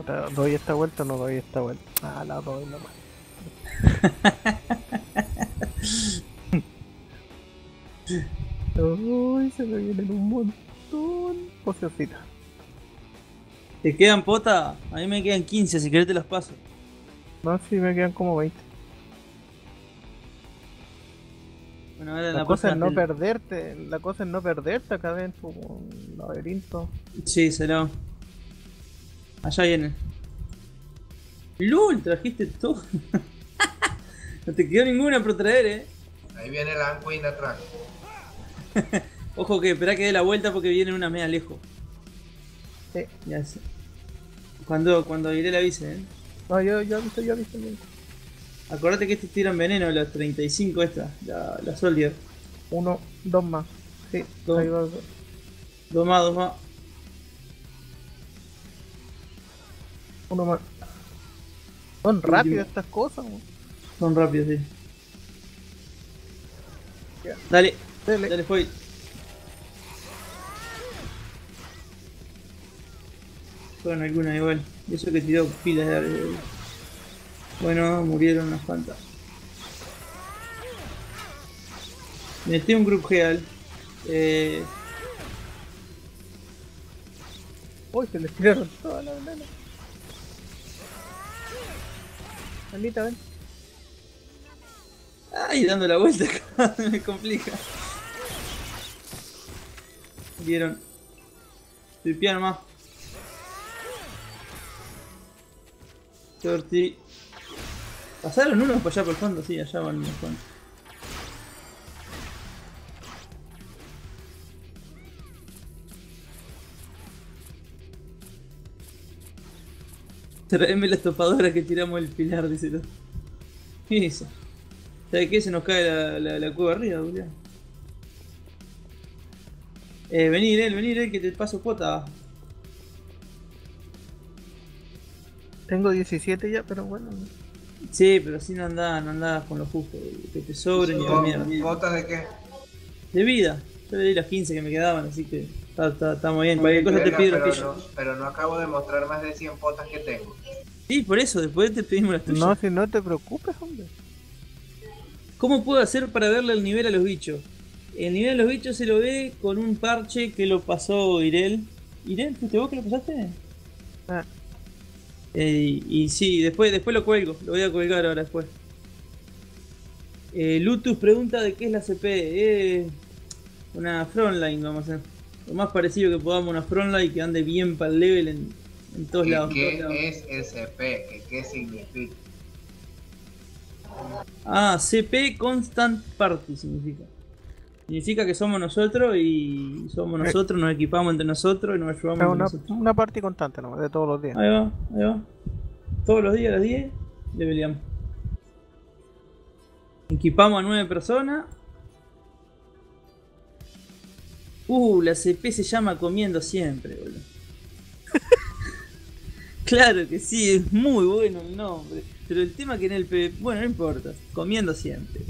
Otra, ¿doy esta vuelta o no doy esta vuelta? Ah, la doy nomás. Uy, se me vienen un montón. Pociosita. ¿Te quedan pota? A mí me quedan quince, si querés te las paso. No, si sí, me quedan como veinte. Bueno, ahora la, la cosa es no del... perderte, la cosa es no perderte acá dentro, un laberinto. Sí, será. Allá viene. ¡Lul! Trajiste todo. No te quedó ninguna por traer, eh. Ahí viene la Anqueen atrás. Ojo que esperá que dé la vuelta porque viene una media lejos. Sí. Ya sé. Cuando, cuando Irel avise, eh. No, yo, yo aviso, yo aviso. Acordate que estos tiran veneno, los treinta y cinco estas, la, la Soldier. Uno, dos más. Sí, dos. Dos, dos. dos más, dos más. Uno más. Son rápidas estas cosas, bro. Son rápidas, sí. Yeah. Dale, dale, dale, spoil. Fueron algunas igual. Y eso que tiró pilas de arriba. Bueno, murieron unas cuantas. Metí un grupo real. Eh... Uy, se les tiraron todas las venas. Maldita, ven. Ay, dando la vuelta acá, me complica. Vieron. Tripian más. Torti. Pasaron unos para allá por el fondo, sí, allá van unos cuantos. Traeme la topadora que tiramos el pilar, dice todo. ¿Qué es eso? ¿Sabes qué? Se nos cae la, la, la cueva arriba, boludo. Eh, vení, Irel, vení, Irel, que te paso cuota. Tengo diecisiete ya, pero bueno. Sí, pero así no andás, no andás con lo justo, que te sobren y a mierda. ¿Cuotas de qué? De vida. Yo le di las quince que me quedaban, así que estamos bien. Cualquier cosa te pido las tuyas. Pero no acabo de mostrar más de cien potas que tengo. Sí, por eso, después te pedimos las tuyas. No, si no te preocupes, hombre. ¿Cómo puedo hacer para verle el nivel a los bichos? El nivel a los bichos se lo ve con un parche que lo pasó Irel. ¿Irel? ¿Fuiste vos que lo pasaste? Ah. Eh, y, y sí, después, después lo cuelgo, lo voy a colgar ahora después. Eh, Lutus pregunta de qué es la C P. Eh, una frontline vamos a hacer. Lo más parecido que podamos, una frontline que ande bien para el level en, en todos ¿Qué lados. ¿Qué todos es lados. C P? ¿Qué, ¿Qué significa? Ah, C P Constant Party significa. Significa que somos nosotros y somos nosotros, nos equipamos entre nosotros y nos ayudamos una, entre nosotros. Una party constante, ¿no? De todos los días. Ahí va, ahí va. Todos los días a las diez le peleamos. Equipamos a nueve personas. Uh, la C P se llama comiendo siempre, boludo. Claro que sí, es muy bueno el nombre. Pero el tema que en el P V P... Bueno, no importa. Comiendo siempre.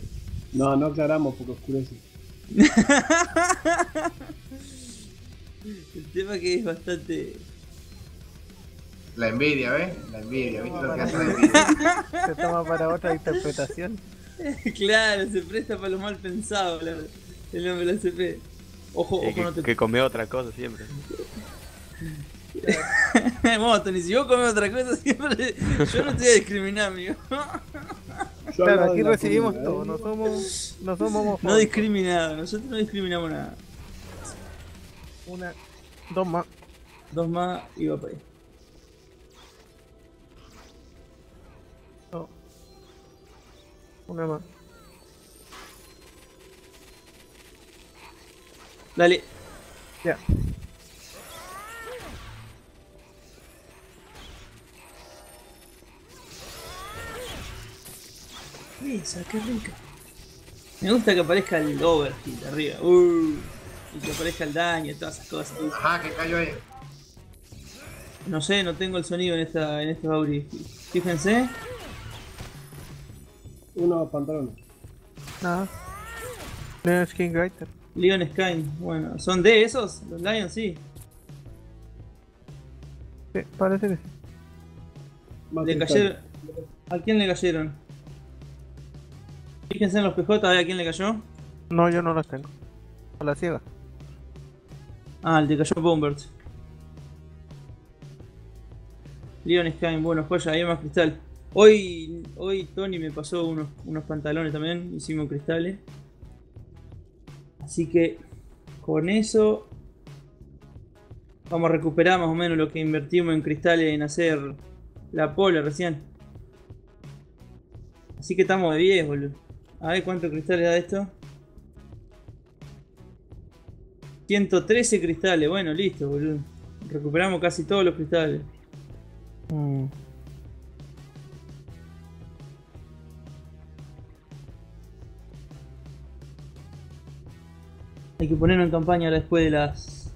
No, no aclaramos porque oscurece. El tema que es bastante... La envidia, ¿ves? La envidia, ¿viste lo que hace la envidia? Se toma para otra interpretación. Claro, se presta para lo mal pensado, la... el nombre de la C P. Ojo, ojo, que, no te... que comió otra cosa siempre. Vamos, Tony, si vos comés otra cosa siempre, yo no te voy a discriminar, amigo. Claro, aquí recibimos comida, todo, ¿eh? No somos, no somos no discriminados, nosotros no discriminamos nada. Una, dos más, dos más y va para ahí. No. Una más. Dale. Ya. Esa, qué rica. Me gusta que aparezca el overkill de arriba. Uh, y que aparezca el daño y todas esas cosas. Ajá, que cayó ahí. No sé, no tengo el sonido en esta en este Bauri. Fíjense. Uno pantalón. Nada. Leon Skyrider. Leon Sky. Bueno, ¿son de esos? Los Lions, sí. Sí, parece que sí. Le cayeron. ¿A quién le cayeron? Fíjense en los P J, a ver a quién le cayó. No, yo no las tengo. A la ciega. Ah, le cayó Bombers. Leon Skyne, bueno, joya, hay más cristal. Hoy hoy Tony me pasó unos, unos pantalones también, hicimos cristales. Así que con eso vamos a recuperar más o menos lo que invertimos en cristales en hacer la pole recién. Así que estamos de diez, boludo. A ver cuántos cristales da esto. ciento trece cristales, bueno, listo, boludo. Recuperamos casi todos los cristales. Mm. Hay que ponerlo en campaña ahora después de las...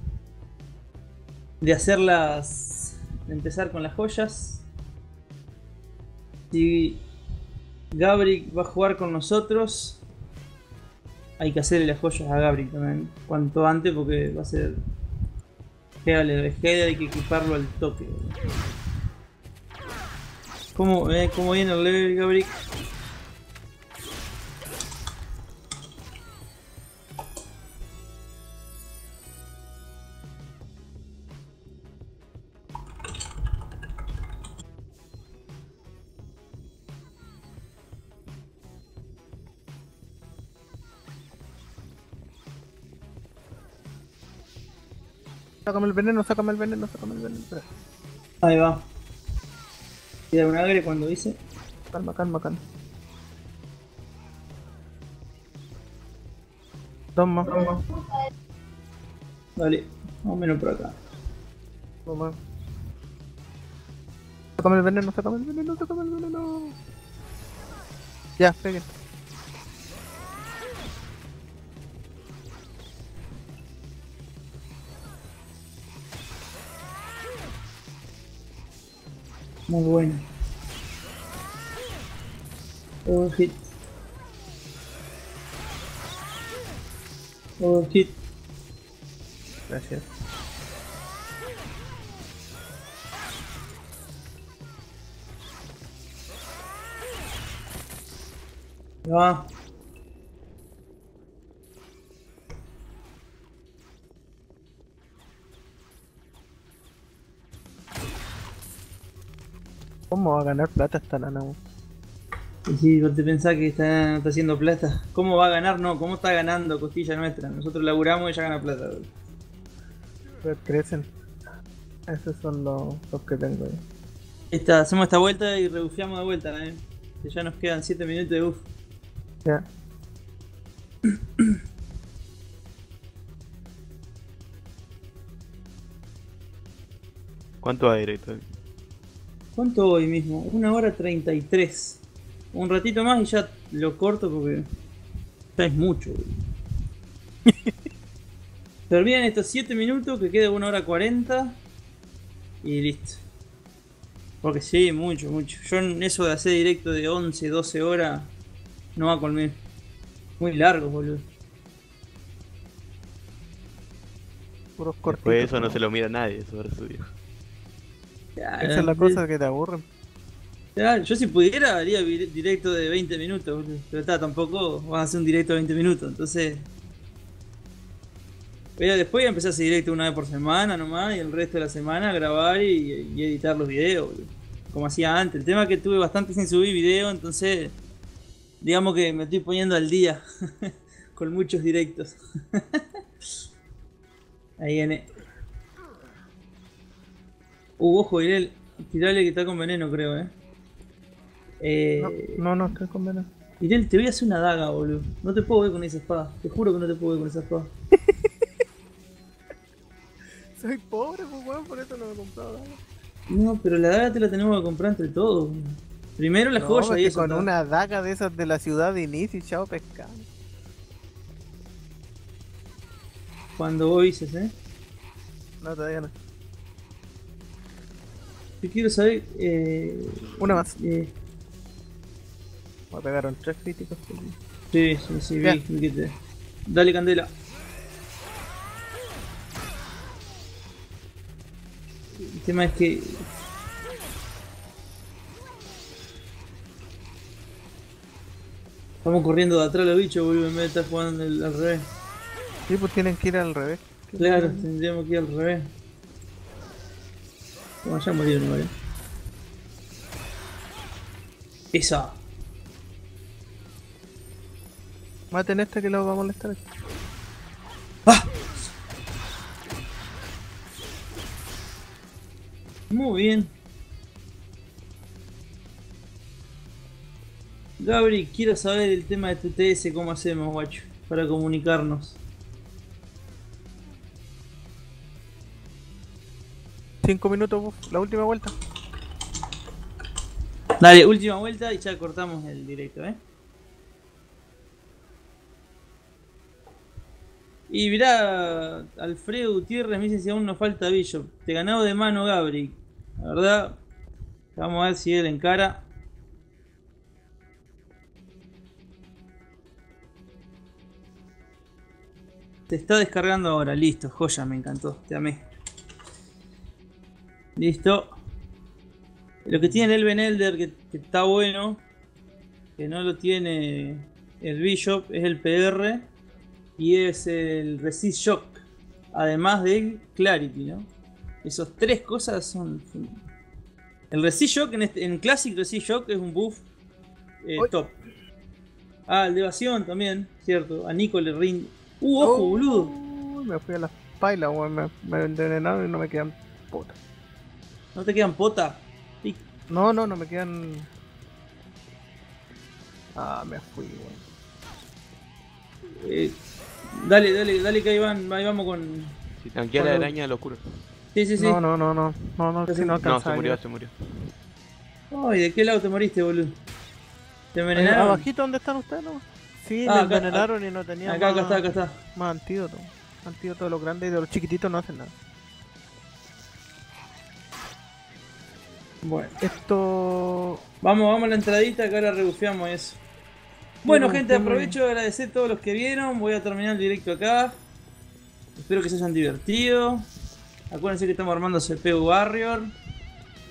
De hacerlas... De empezar con las joyas. Si Gabrick va a jugar con nosotros, hay que hacerle las joyas a Gabrick también. Cuanto antes, porque va a ser... Header, header, hay que equiparlo al toque. ¿Cómo, eh, ¿Cómo viene el level, Gabrick? Sácame el veneno, sácame el veneno, sácame el veneno. Ahí va. Queda un agre cuando dice. Calma, calma, calma. Toma, toma. Dale, más o menos por acá. Toma. Sácame el veneno, sácame el veneno, sácame el veneno. Ya, peguen. Muy bueno. Over hit. Over hit. Gracias. Ya. ¿Cómo va a ganar plata esta nana? Y si vos te pensás que está, está haciendo plata, ¿cómo va a ganar? No, ¿cómo está ganando costilla nuestra? Nosotros laburamos y ella gana plata. Pero crecen. Esos son los, los que tengo ahí. Esta, hacemos esta vuelta y rebufiamos de vuelta, ¿eh? Que ya nos quedan siete minutos de buff. Ya. ¿Cuánto hay directo? ¿Cuánto hoy mismo? una hora treinta y tres. Un ratito más y ya lo corto porque ya es mucho. Terminan estos siete minutos que queda una hora cuarenta. Y listo. Porque sí, mucho, mucho. Yo en eso de hacer directo de once, doce horas no va conmigo. Muy largo, boludo. Puros cortitos. Pues eso no se lo mira nadie, eso es suyo. Ya, esa es la cosa que te aburre. Ya, yo si pudiera haría directo de veinte minutos, pero está, tampoco vas a hacer un directo de veinte minutos, entonces... Pero después voy a empezar a hacer directo una vez por semana nomás, y el resto de la semana grabar y, y editar los videos, bro. Como hacía antes. El tema es que tuve bastante sin subir video, entonces... Digamos que me estoy poniendo al día, con muchos directos. Ahí viene. Uh, ojo, Irel, tirale que está con veneno, creo, eh. eh... No, no, no, está con veneno. Irel, te voy a hacer una daga, boludo. No te puedo ver con esa espada. Te juro que no te puedo ver con esa espada. Soy pobre, pues, weón, por eso no me he comprado daga. No, pero la daga te la tenemos que comprar entre todos. Boludo. Primero la no, joya y eso. Con ¿no? una daga de esas de la ciudad de inicio y chao pescado. Cuando vos dices, eh. No, todavía no. Yo quiero saber... Eh, Una más. Eh. Me pegaron tres críticos. Sí, sí, sí, vi, vi que te... Dale candela. El tema es que... Vamos corriendo de atrás los bichos, boludo, me está jugando el, al revés. Sí, pues tienen que ir al revés. Claro, tendríamos que ir al revés. Como ya murieron, ¿vale? Esa. Maten esta que lo va a molestar. ¡Ah! Muy bien. Gabri, quiero saber el tema de T T S, cómo hacemos, guacho, para comunicarnos. Cinco minutos, la última vuelta. Dale, última vuelta y ya cortamos el directo, ¿eh? Y mirá, Alfredo Gutiérrez me dice si aún nos falta Bishop. Te ganado de mano, Gabri. La verdad, vamos a ver si él encara. Te está descargando ahora, listo, joya, me encantó, te amé. Listo. Lo que tiene el Elven Elder que, que está bueno, que no lo tiene el Bishop, es el P R y es el Resist Shock, además de Clarity, ¿no? Esas tres cosas son... El Resist Shock en, este, en Classic Resist Shock es un buff eh, top. Ah, el de evasión también, cierto, a Nico le rinde... Uh, ojo, oh, boludo. Me fui a las pailas, me, me envenenaron y no me quedan potas. ¿No te quedan potas? Sí. No, no, no me quedan. Ah, me fui, weón. Eh, dale, dale, dale que ahí, van, ahí vamos con. Si tanquea con la araña del oscuro. Sí, sí, sí. No, no, no, no. No, no, si no, no, se murió, se murió. Ay, ¿de qué lado te moriste, boludo? Te envenenaron. ¿Abajito dónde están ustedes, no? Sí, ah, me envenenaron y no tenía acá, más, acá está, acá está. Más antídoto. Antídoto de los grandes y de los chiquititos no hacen nada. Bueno, esto... Vamos, vamos a la entradita que ahora rebufeamos eso. Bueno, bueno gente, aprovecho de agradecer a todos los que vieron. Voy a terminar el directo acá. Espero que se hayan divertido. Acuérdense que estamos armando C P Warrior.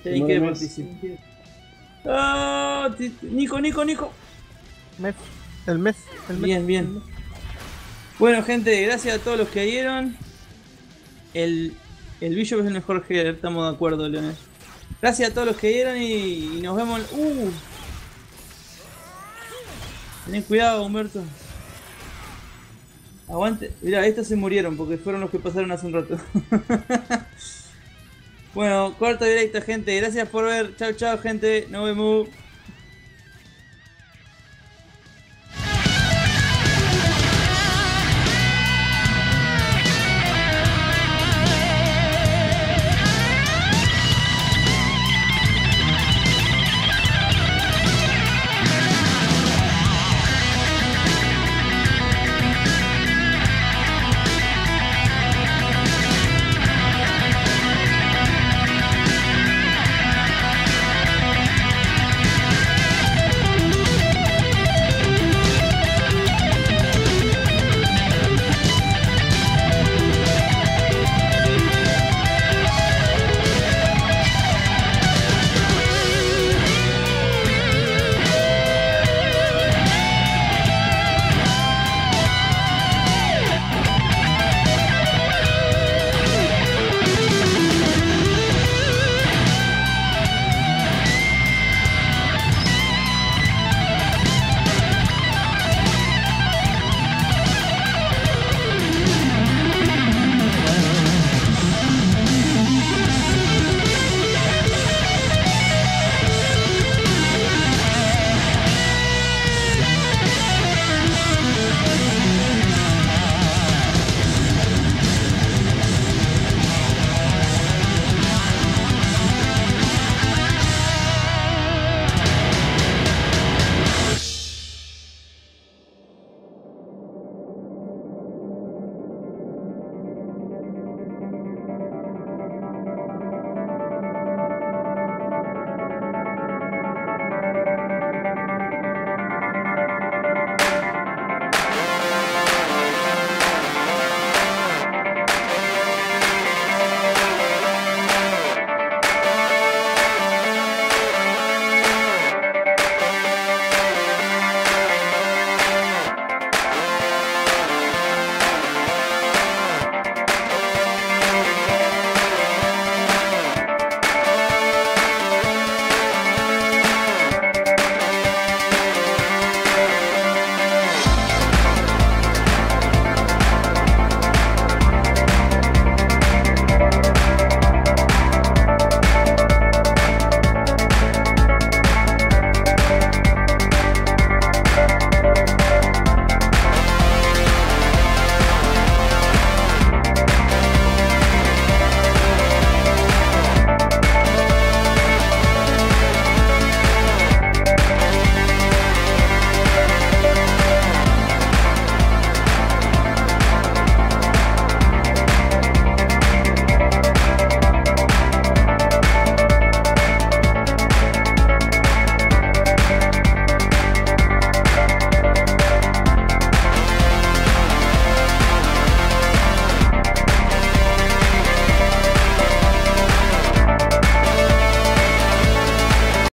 Tenéis que participar. ¡Ah! Nico, Nico, Nico. Me... El mes, el mes. Bien, bien. Bueno, gente, gracias a todos los que vieron. El, el Bishop es el mejor healer, estamos de acuerdo, Leonel. Gracias a todos los que vieron y, y nos vemos. ¡Uh! Ten cuidado, Humberto. Aguante. Mirá, estos se murieron porque fueron los que pasaron hace un rato. Bueno, corto directo, gente. Gracias por ver. Chao, chao, gente. Nos vemos.